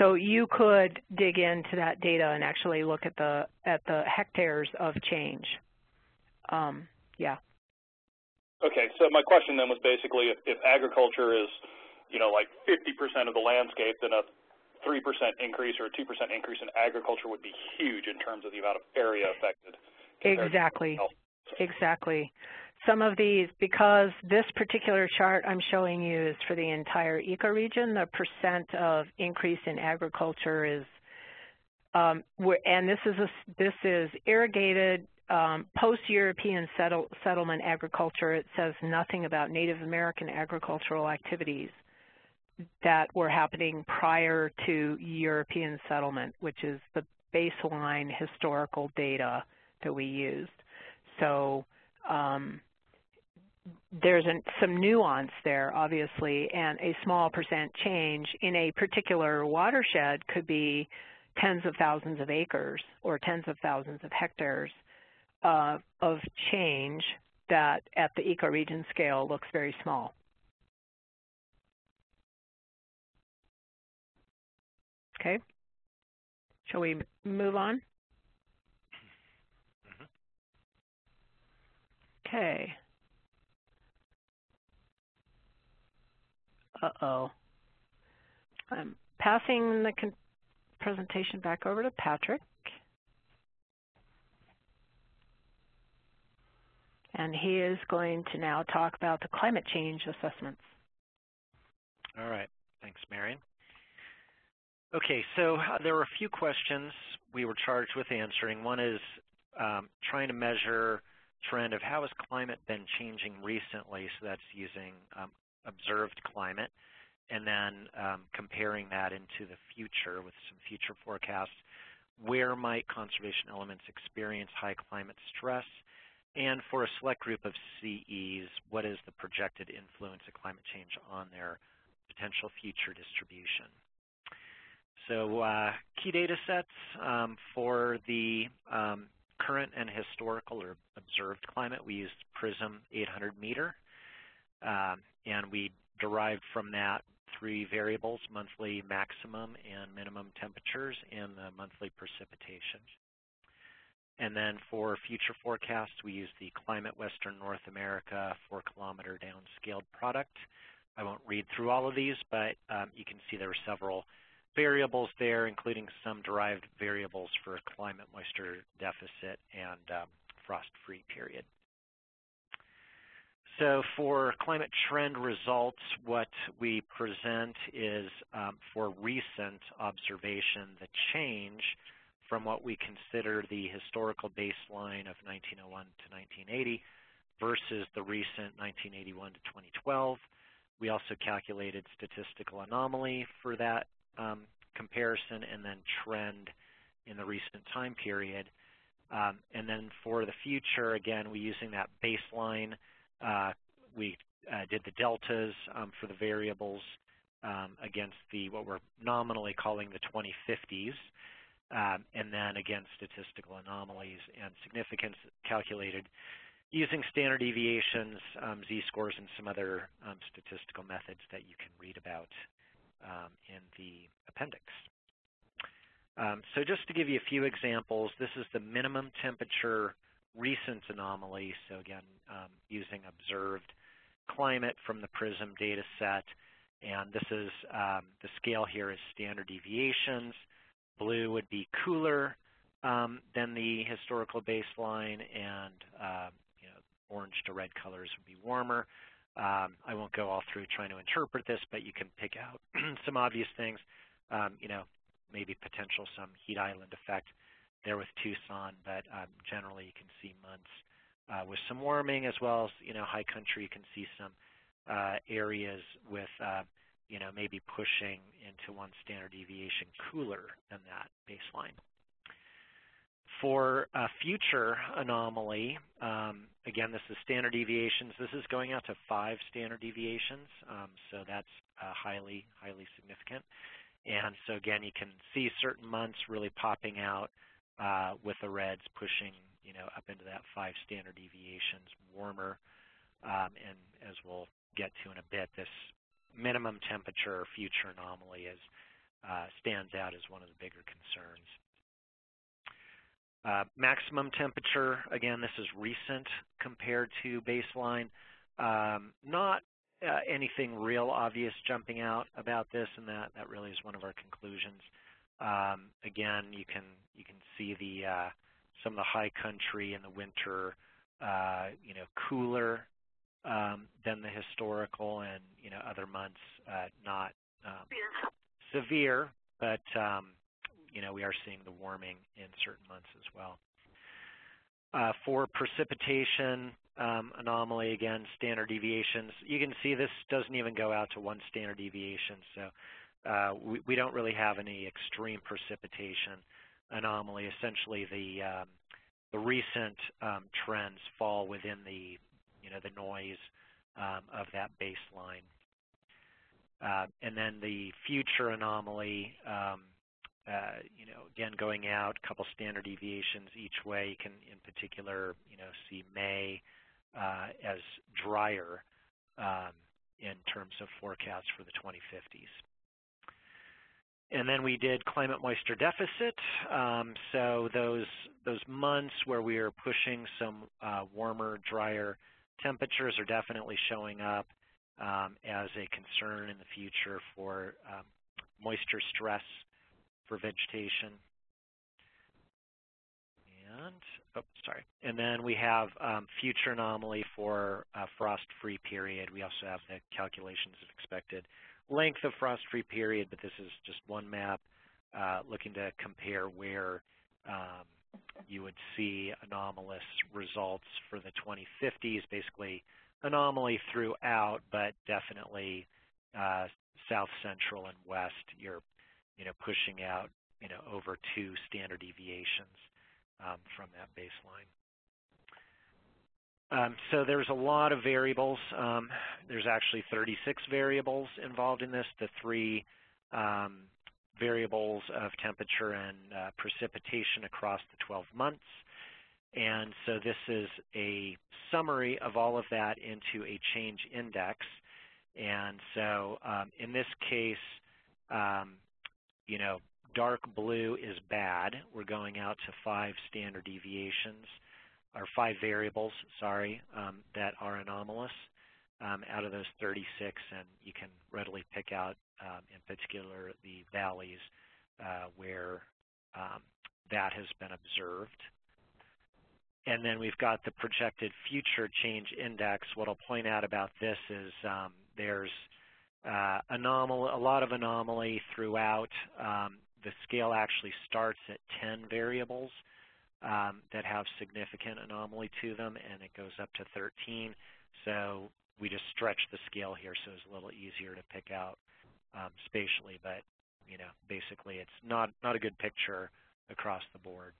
So you could dig into that data and actually look at the, at the hectares of change. Um, Yeah. Okay, so my question then was basically if, if agriculture is, you know, like fifty percent of the landscape, then a three percent increase or a two percent increase in agriculture would be huge in terms of the amount of area affected. Exactly, exactly. Some of these, because this particular chart I'm showing you is for the entire ecoregion, the percent of increase in agriculture is, um, and this is, a, this is irrigated, Um, post-European settle, settlement agriculture. It says nothing about Native American agricultural activities that were happening prior to European settlement, which is the baseline historical data that we used. So um, there's an, some nuance there, obviously, and a small percent change in a particular watershed could be tens of thousands of acres or tens of thousands of hectares. Uh, of change that at the ecoregion scale looks very small. Okay, shall we move on? Okay. Uh-oh. I'm passing the con- presentation back over to Patrick. And he is going to now talk about the climate change assessments. All right, thanks, Marion. Okay, so uh, there were a few questions we were charged with answering. One is um, trying to measure trend of how has climate been changing recently, so that's using um, observed climate, and then um, comparing that into the future with some future forecasts. Where might conservation elements experience high climate stress? And for a select group of C Es, what is the projected influence of climate change on their potential future distribution? So uh, key data sets um, for the um, current and historical or observed climate, we used PRISM eight hundred meter, um, and we derived from that three variables, monthly maximum and minimum temperatures and the monthly precipitation. And then for future forecasts, we use the Climate Western North America four kilometer downscaled product. I won't read through all of these, but um, you can see there are several variables there, including some derived variables for climate moisture deficit and um, frost-free period. So for climate trend results, what we present is um, for recent observation, the change from what we consider the historical baseline of nineteen oh one to nineteen eighty versus the recent nineteen eighty-one to twenty twelve. We also calculated statistical anomaly for that um, comparison and then trend in the recent time period. Um, and then for the future, again, we're using that baseline. Uh, we uh, did the deltas um, for the variables um, against the what we're nominally calling the twenty fifties. Um, and then again, statistical anomalies and significance calculated using standard deviations, um, z-scores, and some other um, statistical methods that you can read about um, in the appendix. Um, so just to give you a few examples, this is the minimum temperature recent anomaly. So again, um, using observed climate from the PRISM data set. And this is, um, the scale here is standard deviations. Blue would be cooler um, than the historical baseline, and uh, you know, orange to red colors would be warmer. Um, I won't go all through trying to interpret this, but you can pick out some obvious things, um, you know, maybe potential some heat island effect there with Tucson, but um, generally you can see months uh, with some warming, as well as, you know, high country. You can see some uh, areas with uh, you know, maybe pushing into one standard deviation cooler than that baseline. For a future anomaly, um, again, this is standard deviations. This is going out to five standard deviations, um, so that's uh, highly, highly significant. And so again, you can see certain months really popping out uh, with the reds pushing, you know, up into that five standard deviations, warmer, um, and as we'll get to in a bit, this minimum temperature future anomaly is, uh, stands out as one of the bigger concerns. Uh, maximum temperature, again, this is recent compared to baseline. Um, not uh, anything real obvious jumping out about this, and that, that really is one of our conclusions. Um, again, you can, you can see the, uh, some of the high country in the winter, uh, you know, cooler Um, than the historical, and you know, other months uh, not um, severe, but um, you know, we are seeing the warming in certain months as well. Uh, for precipitation um, anomaly, again, standard deviations. You can see this doesn't even go out to one standard deviation, so uh, we, we don't really have any extreme precipitation anomaly. Essentially, the um, the recent um, trends fall within the you know, the noise um, of that baseline. Uh, and then the future anomaly, um, uh, you know, again, going out a couple standard deviations each way. You can, in particular, you know, see May uh, as drier um, in terms of forecasts for the twenty fifties. And then we did climate moisture deficit. Um, so those, those months where we are pushing some uh, warmer, drier temperatures are definitely showing up um, as a concern in the future for um, moisture stress for vegetation. And, oh, sorry. And then we have um, future anomaly for uh, frost-free period. We also have the calculations of expected length of frost-free period, but this is just one map uh, looking to compare where um, you would see anomalous results for the twenty fifties, basically anomaly throughout, but definitely uh, south, central, and west, you're you know, pushing out you know, over two standard deviations um, from that baseline. Um, so there's a lot of variables. Um, there's actually thirty-six variables involved in this. The three um, variables of temperature and uh, precipitation across the twelve months. And so this is a summary of all of that into a change index. And so um, in this case, um, you know, dark blue is bad. We're going out to five standard deviations, or five variables, sorry, um, that are anomalous um, out of those thirty-six, and you can readily pick out, um, in particular, the valleys uh, where um, that has been observed. And then we've got the projected future change index. What I'll point out about this is um, there's uh, anomal a lot of anomaly throughout. Um, the scale actually starts at ten variables um, that have significant anomaly to them, and it goes up to thirteen. So we just stretch the scale here, so it's a little easier to pick out um, spatially. But you know, basically, it's not not a good picture across the board.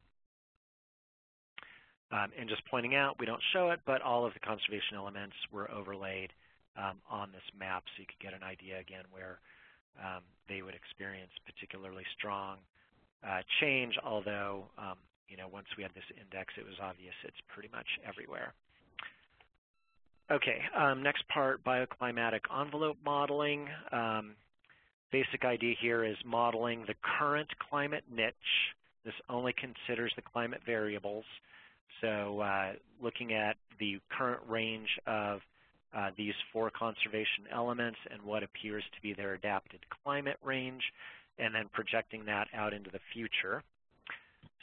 Um, and just pointing out, we don't show it, but all of the conservation elements were overlaid um, on this map, so you could get an idea again where um, they would experience particularly strong uh, change. Although, um, you know, once we had this index, it was obvious it's pretty much everywhere. Okay, um, next part, bioclimatic envelope modeling. Um, basic idea here is modeling the current climate niche. This only considers the climate variables. So uh, looking at the current range of uh, these four conservation elements and what appears to be their adapted climate range, and then projecting that out into the future.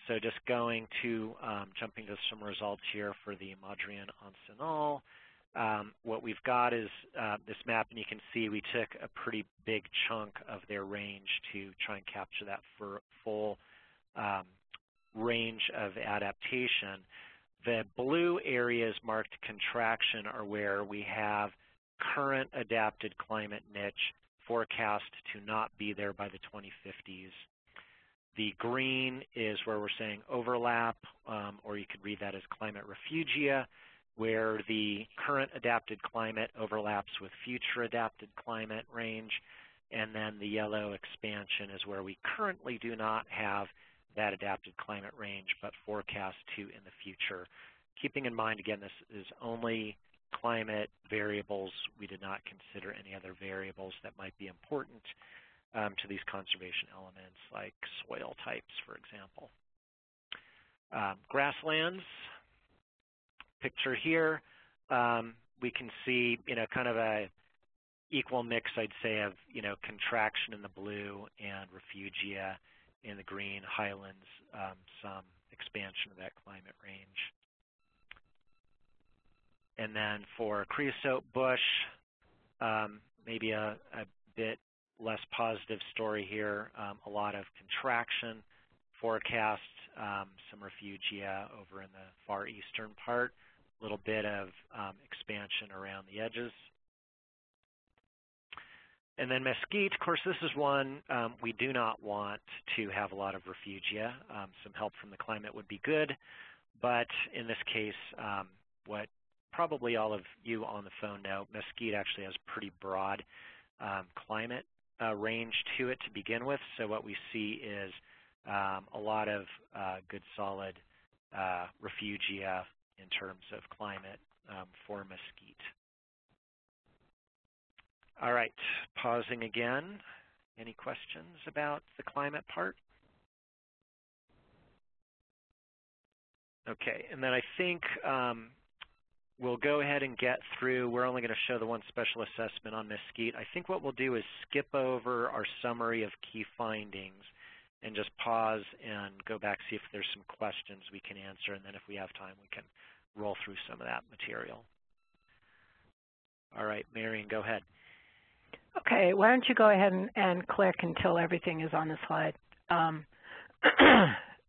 So just going to, um, jumping to some results here for the Madrean Archipelago. Um, what we've got is uh, this map, and you can see we took a pretty big chunk of their range to try and capture that for full um, range of adaptation. The blue areas marked contraction are where we have current adapted climate niche forecast to not be there by the twenty fifties. The green is where we're saying overlap, um, or you could read that as climate refugia, where the current adapted climate overlaps with future adapted climate range. And then the yellow expansion is where we currently do not have that adapted climate range, but forecast to in the future. Keeping in mind, again, this is only climate variables. We did not consider any other variables that might be important um, to these conservation elements, like soil types, for example. Um, grasslands, picture here. Um, we can see, you know, kind of a equal mix, I'd say, of, you know, contraction in the blue and refugia in the green, highlands, um, some expansion of that climate range. And then for creosote bush, um, maybe a, a bit less positive story here, um, a lot of contraction forecast, um, some refugia over in the far eastern part, a little bit of um, expansion around the edges. And then mesquite, of course, this is one um, we do not want to have a lot of refugia. Um, some help from the climate would be good, but in this case, um, what probably all of you on the phone know, mesquite actually has pretty broad um, climate uh, range to it to begin with. So what we see is um, a lot of uh, good solid uh, refugia in terms of climate um, for mesquite. All right, pausing again. Any questions about the climate part? Okay, and then I think um, we'll go ahead and get through. We're only going to show the one special assessment on mesquite. I think what we'll do is skip over our summary of key findings and just pause and go back, see if there's some questions we can answer, and then if we have time, we can roll through some of that material. All right, Marion, go ahead. Okay, why don't you go ahead and, and click until everything is on the slide. Um,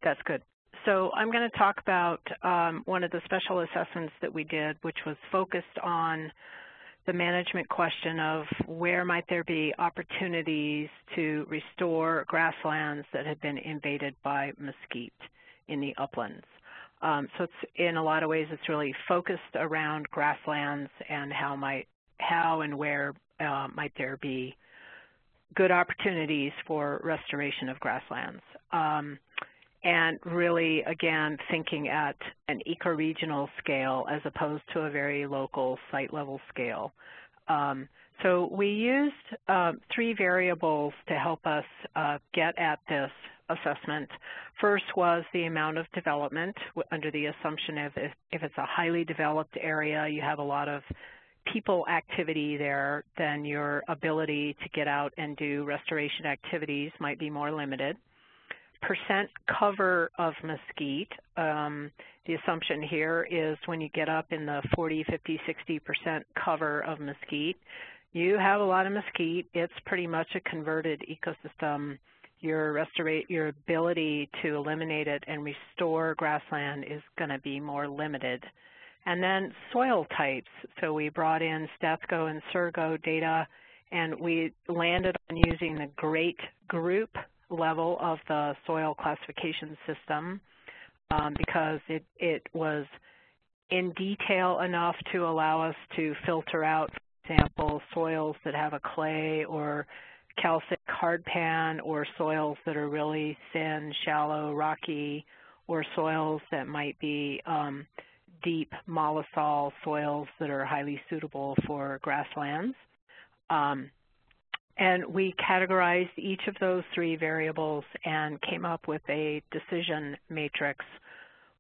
that's good. So I'm going to talk about um, one of the special assessments that we did, which was focused on the management question of where might there be opportunities to restore grasslands that have been invaded by mesquite in the uplands. Um, so it's, in a lot of ways, it's really focused around grasslands and how might, how and where Uh, might there be good opportunities for restoration of grasslands. Um, and really, again, thinking at an ecoregional scale as opposed to a very local site-level scale. Um, so we used uh, three variables to help us uh, get at this assessment. First was the amount of development, under the assumption of if, if it's a highly developed area, you have a lot of people activity there, then your ability to get out and do restoration activities might be more limited. Percent cover of mesquite, um, the assumption here is when you get up in the forty, fifty, sixty percent cover of mesquite, you have a lot of mesquite. It's pretty much a converted ecosystem. Your restora- your ability to eliminate it and restore grassland is going to be more limited. And then soil types. So we brought in Stathco and Sergo data, and we landed on using the great group level of the soil classification system um, because it, it was in detail enough to allow us to filter out, for example, soils that have a clay or calcic hardpan, or soils that are really thin, shallow, rocky, or soils that might be um, deep mollisol soils that are highly suitable for grasslands. Um, and we categorized each of those three variables and came up with a decision matrix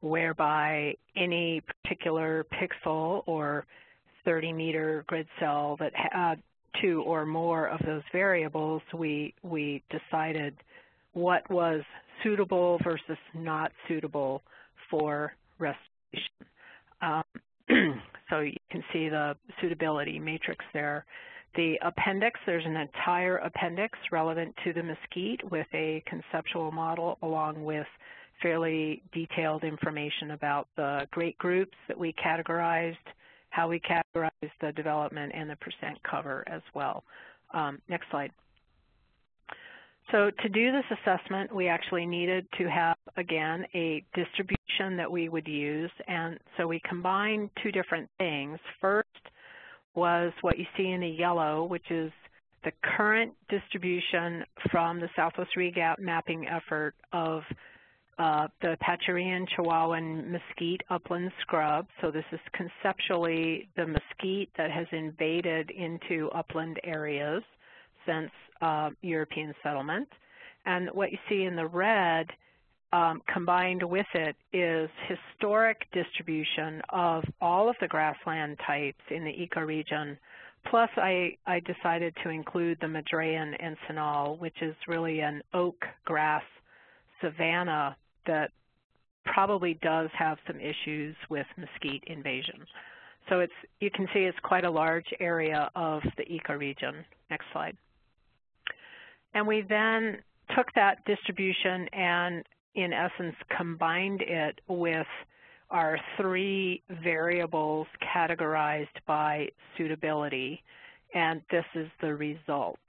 whereby any particular pixel or thirty meter grid cell that had two or more of those variables, we, we decided what was suitable versus not suitable for restoration. Um, so you can see the suitability matrix there. The appendix, there's an entire appendix relevant to the mesquite with a conceptual model along with fairly detailed information about the great groups that we categorized, how we categorize the development, and the percent cover as well. Um, next slide. So to do this assessment, we actually needed to have, again, a distribution that we would use. And so we combined two different things. First was what you see in the yellow, which is the current distribution from the Southwest Regap mapping effort of Uh, the Pachuarian Chihuahuan mesquite upland scrub. So this is conceptually the mesquite that has invaded into upland areas since uh, European settlement. And what you see in the red um, combined with it is historic distribution of all of the grassland types in the ecoregion. Plus I, I decided to include the Madrean and Senal, which is really an oak grass savanna that probably does have some issues with mesquite invasion. So it's, you can see it's quite a large area of the ecoregion. Next slide. And we then took that distribution and, in essence, combined it with our three variables categorized by suitability, and this is the result.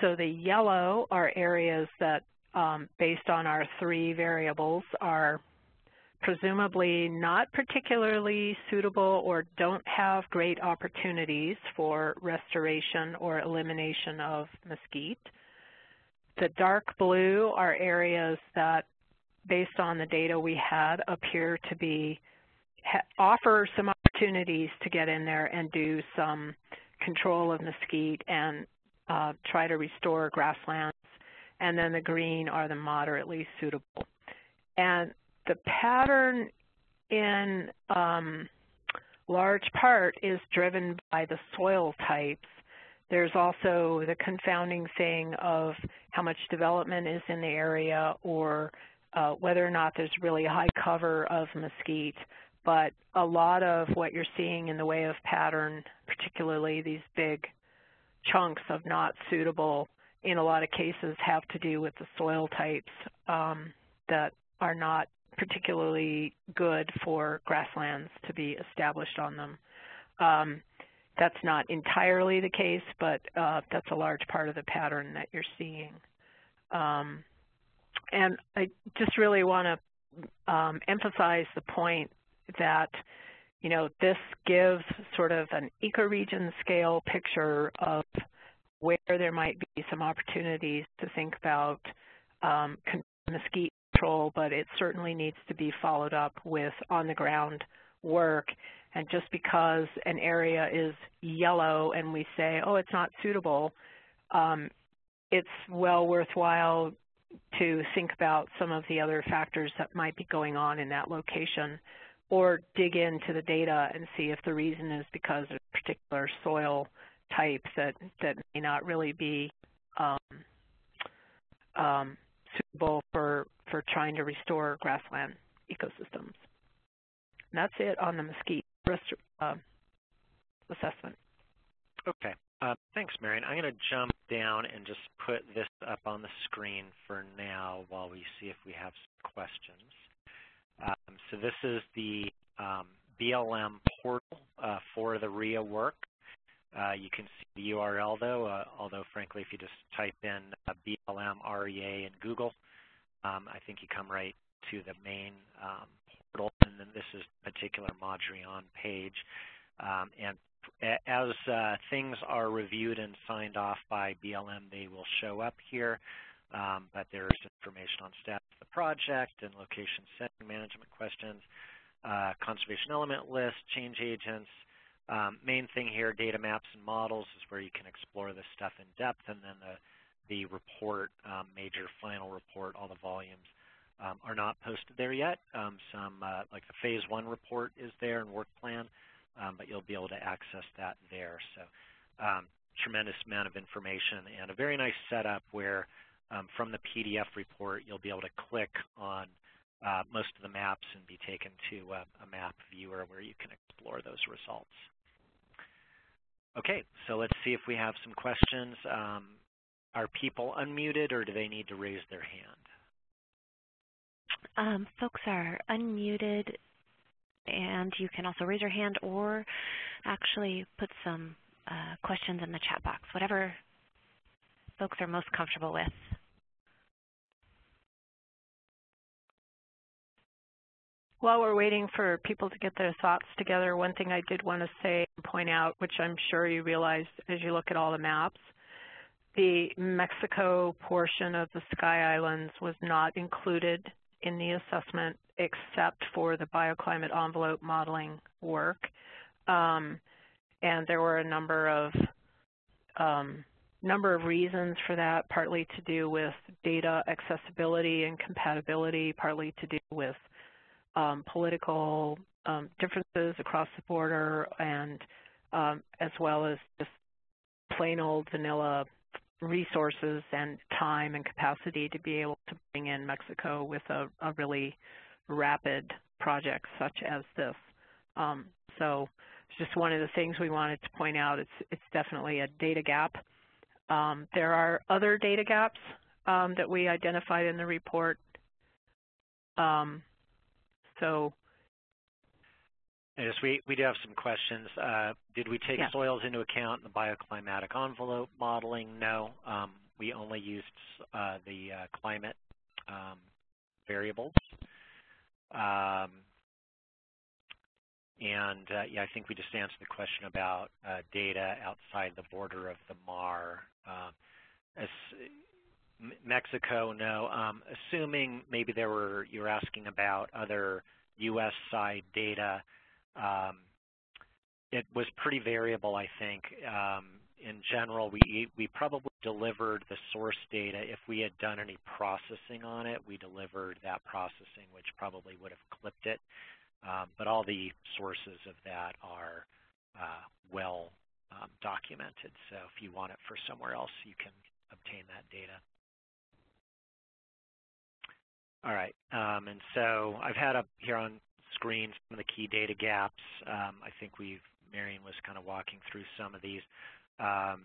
So the yellow are areas that Um, based on our three variables are presumably not particularly suitable or don't have great opportunities for restoration or elimination of mesquite. The dark blue are areas that, based on the data we had, appear to be ha offer some opportunities to get in there and do some control of mesquite and uh, try to restore grassland. And then the green are the moderately suitable. And the pattern in um, large part is driven by the soil types. There's also the confounding thing of how much development is in the area or uh, whether or not there's really a high cover of mesquite. But a lot of what you're seeing in the way of pattern, particularly these big chunks of not suitable, in a lot of cases have to do with the soil types um, that are not particularly good for grasslands to be established on them. Um, that's not entirely the case, but uh, that's a large part of the pattern that you're seeing. Um, and I just really want to um, emphasize the point that, you know, this gives sort of an ecoregion scale picture of where there might be some opportunities to think about um, mesquite control, but it certainly needs to be followed up with on the ground work. And just because an area is yellow and we say, oh, it's not suitable, um, it's well worthwhile to think about some of the other factors that might be going on in that location, or dig into the data and see if the reason is because of a particular soil type that, that may not really be um, um, suitable for, for trying to restore grassland ecosystems. And that's it on the mesquite Uh, assessment. Okay. Uh, thanks, Marion. I'm going to jump down and just put this up on the screen for now while we see if we have some questions. Um, so this is the um, B L M portal uh, for the R I A work. Uh, you can see the U R L, though, uh, although, frankly, if you just type in uh, B L M R E A in Google, um, I think you come right to the main um, and then this is a particular Madrean page. Um, and as uh, things are reviewed and signed off by B L M, they will show up here. Um, but there's information on status of the project and location setting, management questions, uh, conservation element list, change agents. Um, main thing here, data maps and models is where you can explore this stuff in depth. And then the, the report, um, major final report, all the volumes. Um, are not posted there yet. Um, some, uh, like the phase one report is there and work plan, um, but you'll be able to access that there. So um, tremendous amount of information and a very nice setup where um, from the P D F report, you'll be able to click on uh, most of the maps and be taken to a, a map viewer where you can explore those results. Okay, so let's see if we have some questions. Um, are people unmuted or do they need to raise their hand? Um, folks are unmuted, and you can also raise your hand or actually put some uh, questions in the chat box, whatever folks are most comfortable with. While we're waiting for people to get their thoughts together, one thing I did want to say and point out, which I'm sure you realized as you look at all the maps, the Mexico portion of the Sky Islands was not included in the assessment except for the bioclimate envelope modeling work. Um, and there were a number of um, number of reasons for that, partly to do with data accessibility and compatibility, partly to do with um, political um, differences across the border, and um, as well as just plain old vanilla resources and time and capacity to be able to bring in Mexico with a, a really rapid project such as this. Um, so it's just one of the things we wanted to point out. It's, it's definitely a data gap. Um, there are other data gaps um, that we identified in the report. Um, so Yes, we, we do have some questions. Uh, did we take yeah. soils into account in the bioclimatic envelope modeling? No. Um, we only used uh, the uh, climate um, variables. Um, and, uh, yeah, I think we just answered the question about uh, data outside the border of the M A R. Uh, as, Mexico, no. Um, assuming maybe there were, you were asking about other U S side data. Um, it was pretty variable, I think. Um, in general, we, we probably delivered the source data. If we had done any processing on it, we delivered that processing, which probably would have clipped it. Um, but all the sources of that are uh, well um, documented. So if you want it for somewhere else, you can obtain that data. All right. Um, and so I've had up here on screen some of the key data gaps. Um, I think we've, Marion was kind of walking through some of these. Um,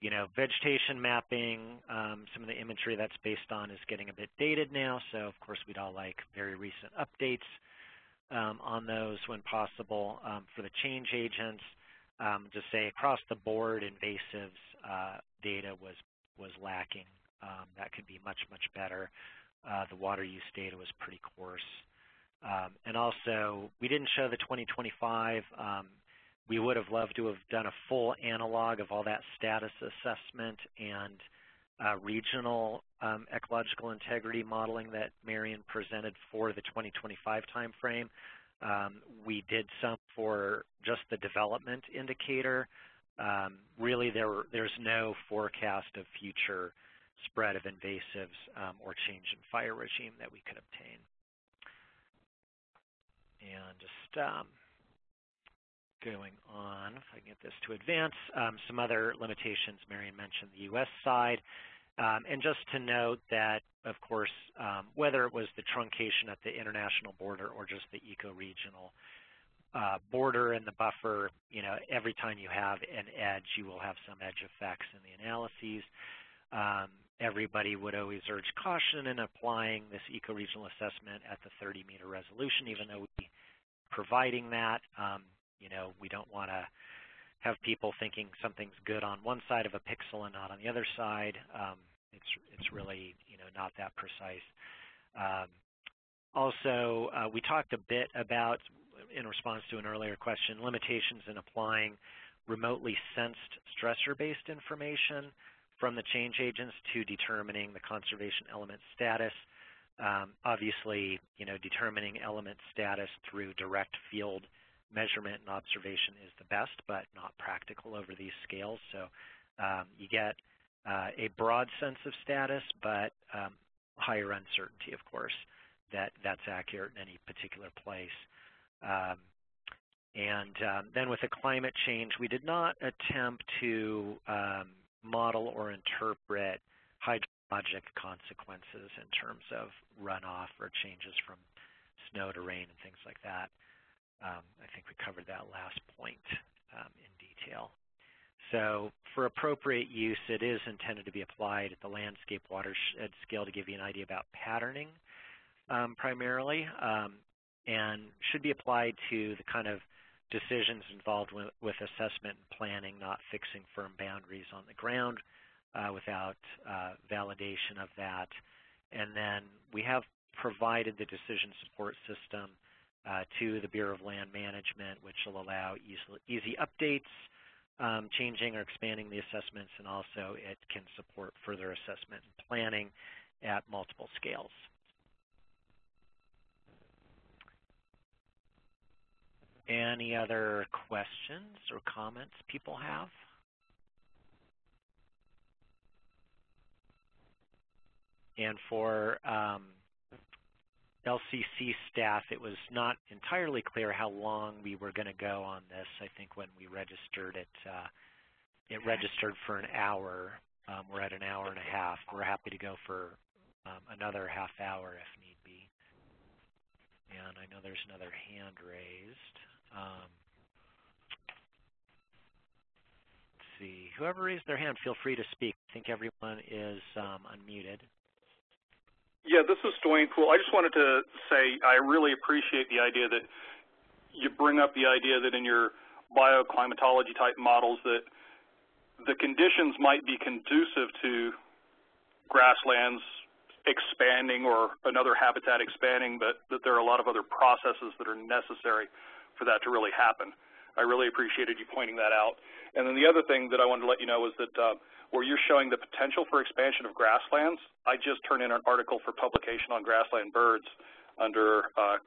you know, vegetation mapping, um, some of the imagery that's based on is getting a bit dated now, so of course we'd all like very recent updates um, on those when possible. Um, for the change agents, um, just say across the board, invasives uh, data was, was lacking. Um, that could be much, much better. Uh, the water use data was pretty coarse. Um, and also, we didn't show the twenty twenty-five. Um, we would have loved to have done a full analog of all that status assessment and uh, regional um, ecological integrity modeling that Marion presented for the twenty twenty-five timeframe. Um, we did some for just the development indicator. Um, really, there were, there's no forecast of future spread of invasives um, or change in fire regime that we could obtain. And just um, going on, if I can get this to advance, um, some other limitations. Marion mentioned the U S side. Um, and just to note that, of course, um, whether it was the truncation at the international border or just the ecoregional uh, border and the buffer, you know, every time you have an edge, you will have some edge effects in the analyses. Um, everybody would always urge caution in applying this ecoregional assessment at the thirty meter resolution, even though we're providing that. Um, you know, we don't want to have people thinking something's good on one side of a pixel and not on the other side. Um, it's, it's really, you know, not that precise. Um, also, uh, we talked a bit about, in response to an earlier question, limitations in applying remotely sensed stressor-based information from the change agents to determining the conservation element status. Um, obviously, you know, determining element status through direct field measurement and observation is the best, but not practical over these scales. So um, you get uh, a broad sense of status, but um, higher uncertainty, of course, that that's accurate in any particular place. Um, and um, then with the climate change, we did not attempt to um, model or interpret hydrologic consequences in terms of runoff or changes from snow to rain and things like that. Um, I think we covered that last point um, in detail. So for appropriate use, it is intended to be applied at the landscape watershed scale to give you an idea about patterning um, primarily, um, and should be applied to the kind of decisions involved with, with assessment and planning, not fixing firm boundaries on the ground uh, without uh, validation of that. And then we have provided the decision support system Uh, to the Bureau of Land Management, which will allow easy, easy updates, um, changing or expanding the assessments, and also it can support further assessment and planning at multiple scales. Any other questions or comments people have? And for um, L C C staff, it was not entirely clear how long we were going to go on this. I think when we registered it, uh, it registered for an hour. Um, we're at an hour and a half. We're happy to go for um, another half hour if need be. And I know there's another hand raised. Um, let's see. Whoever raised their hand, feel free to speak. I think everyone is um, unmuted. Yeah, this is Dwayne Poole. I just wanted to say I really appreciate the idea that you bring up the idea that in your bioclimatology type models that the conditions might be conducive to grasslands expanding or another habitat expanding, but that there are a lot of other processes that are necessary for that to really happen. I really appreciated you pointing that out. And then the other thing that I wanted to let you know is that uh, where you're showing the potential for expansion of grasslands, I just turned in an article for publication on grassland birds under uh,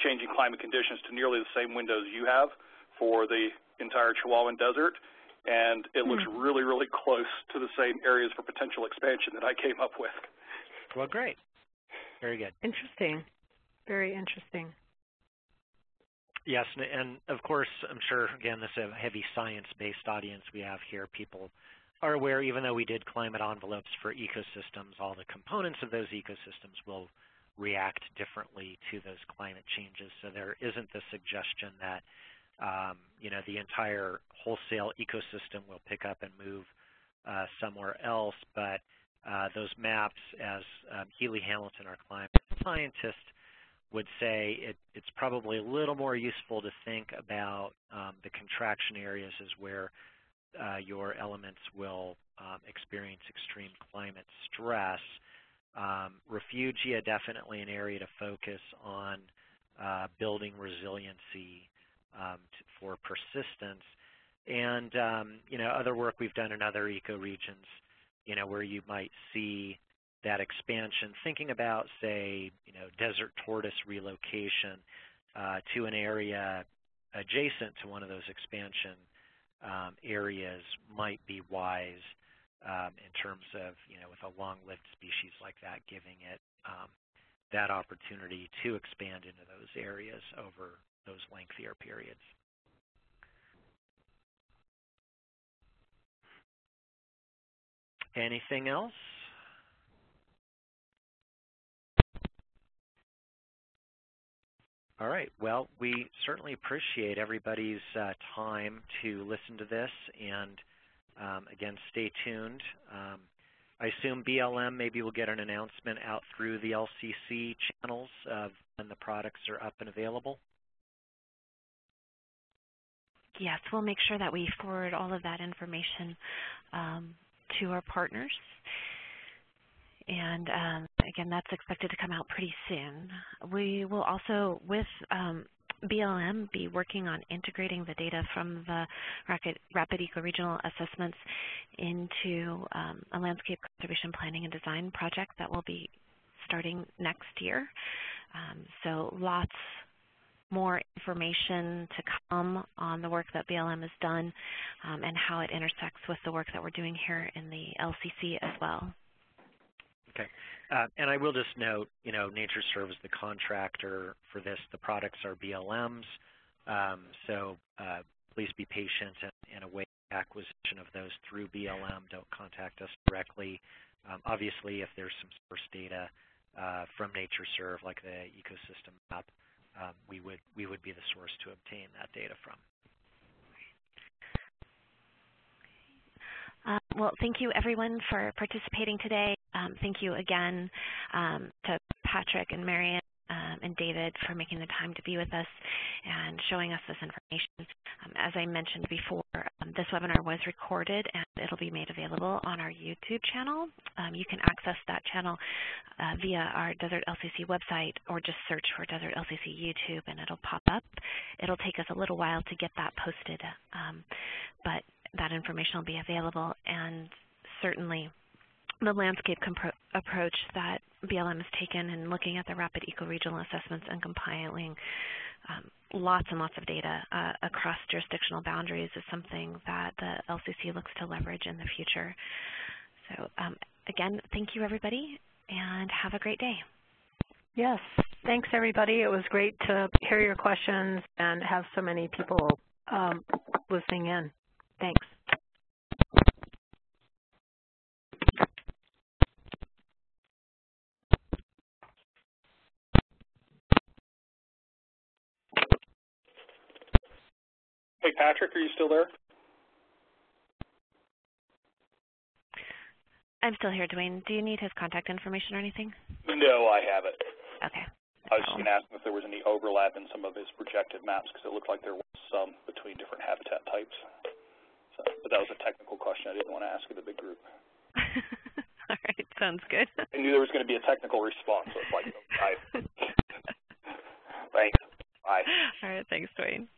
changing climate conditions to nearly the same windows you have for the entire Chihuahuan desert, and it looks mm-hmm. really, really close to the same areas for potential expansion that I came up with. Well, great. Very good. Interesting. Very interesting. Yes, and of course, I'm sure, again, this is a heavy science-based audience we have here. People are aware, even though we did climate envelopes for ecosystems, all the components of those ecosystems will react differently to those climate changes. So there isn't the suggestion that um, you know, the entire wholesale ecosystem will pick up and move uh, somewhere else. But uh, those maps, as um, Healy Hamilton, our climate scientist, would say, it, it's probably a little more useful to think about um, the contraction areas as where Uh, your elements will um, experience extreme climate stress. Um, refugia, definitely an area to focus on uh, building resiliency um, to, for persistence. And, um, you know, other work we've done in other ecoregions, you know, where you might see that expansion, thinking about, say, you know, desert tortoise relocation uh, to an area adjacent to one of those expansion um, areas might be wise um, in terms of, you know, with a long-lived species like that, giving it um, that opportunity to expand into those areas over those lengthier periods. Anything else? All right, well, we certainly appreciate everybody's uh, time to listen to this, and um, again, stay tuned. Um, I assume B L M maybe will get an announcement out through the L C C channels of when the products are up and available. Yes, we'll make sure that we forward all of that information um, to our partners. And um, again, that's expected to come out pretty soon. We will also, with um, B L M, be working on integrating the data from the Rapid, Rapid Ecoregional Assessments into um, a landscape conservation planning and design project that will be starting next year. Um, so lots more information to come on the work that B L M has done um, and how it intersects with the work that we're doing here in the L C C as well. Okay, uh, and I will just note, you know, NatureServe is the contractor for this. The products are B L Ms, um, so uh, please be patient and, and await acquisition of those through B L M. Don't contact us directly. Um, obviously, if there's some source data uh, from NatureServe, like the ecosystem map, um, we would we would be the source to obtain that data from. Uh, well, thank you everyone for participating today. Um, thank you again um, to Patrick and Marion um, and David for making the time to be with us and showing us this information. Um, as I mentioned before, um, this webinar was recorded and it'll be made available on our YouTube channel. Um, you can access that channel uh, via our Desert L C C website, or just search for Desert L C C YouTube and it'll pop up. It'll take us a little while to get that posted, um, but that information will be available, and certainly the landscape approach that B L M has taken in looking at the rapid ecoregional assessments and compiling um, lots and lots of data uh, across jurisdictional boundaries is something that the L C C looks to leverage in the future. So um, again, thank you everybody, and have a great day. Yes, thanks everybody. It was great to hear your questions and have so many people um, listening in. Thanks. Hey, Patrick, are you still there? I'm still here, Dwayne. Do you need his contact information or anything? No, I haven't. Okay. I was just going to ask him if there was any overlap in some of his projected maps, because it looked like there was some between different habitat types. So, but that was a technical question I didn't want to ask of the big group. All right, sounds good. I knew there was going to be a technical response, so it's like, okay. Thanks. Bye. All right, thanks, Dwayne.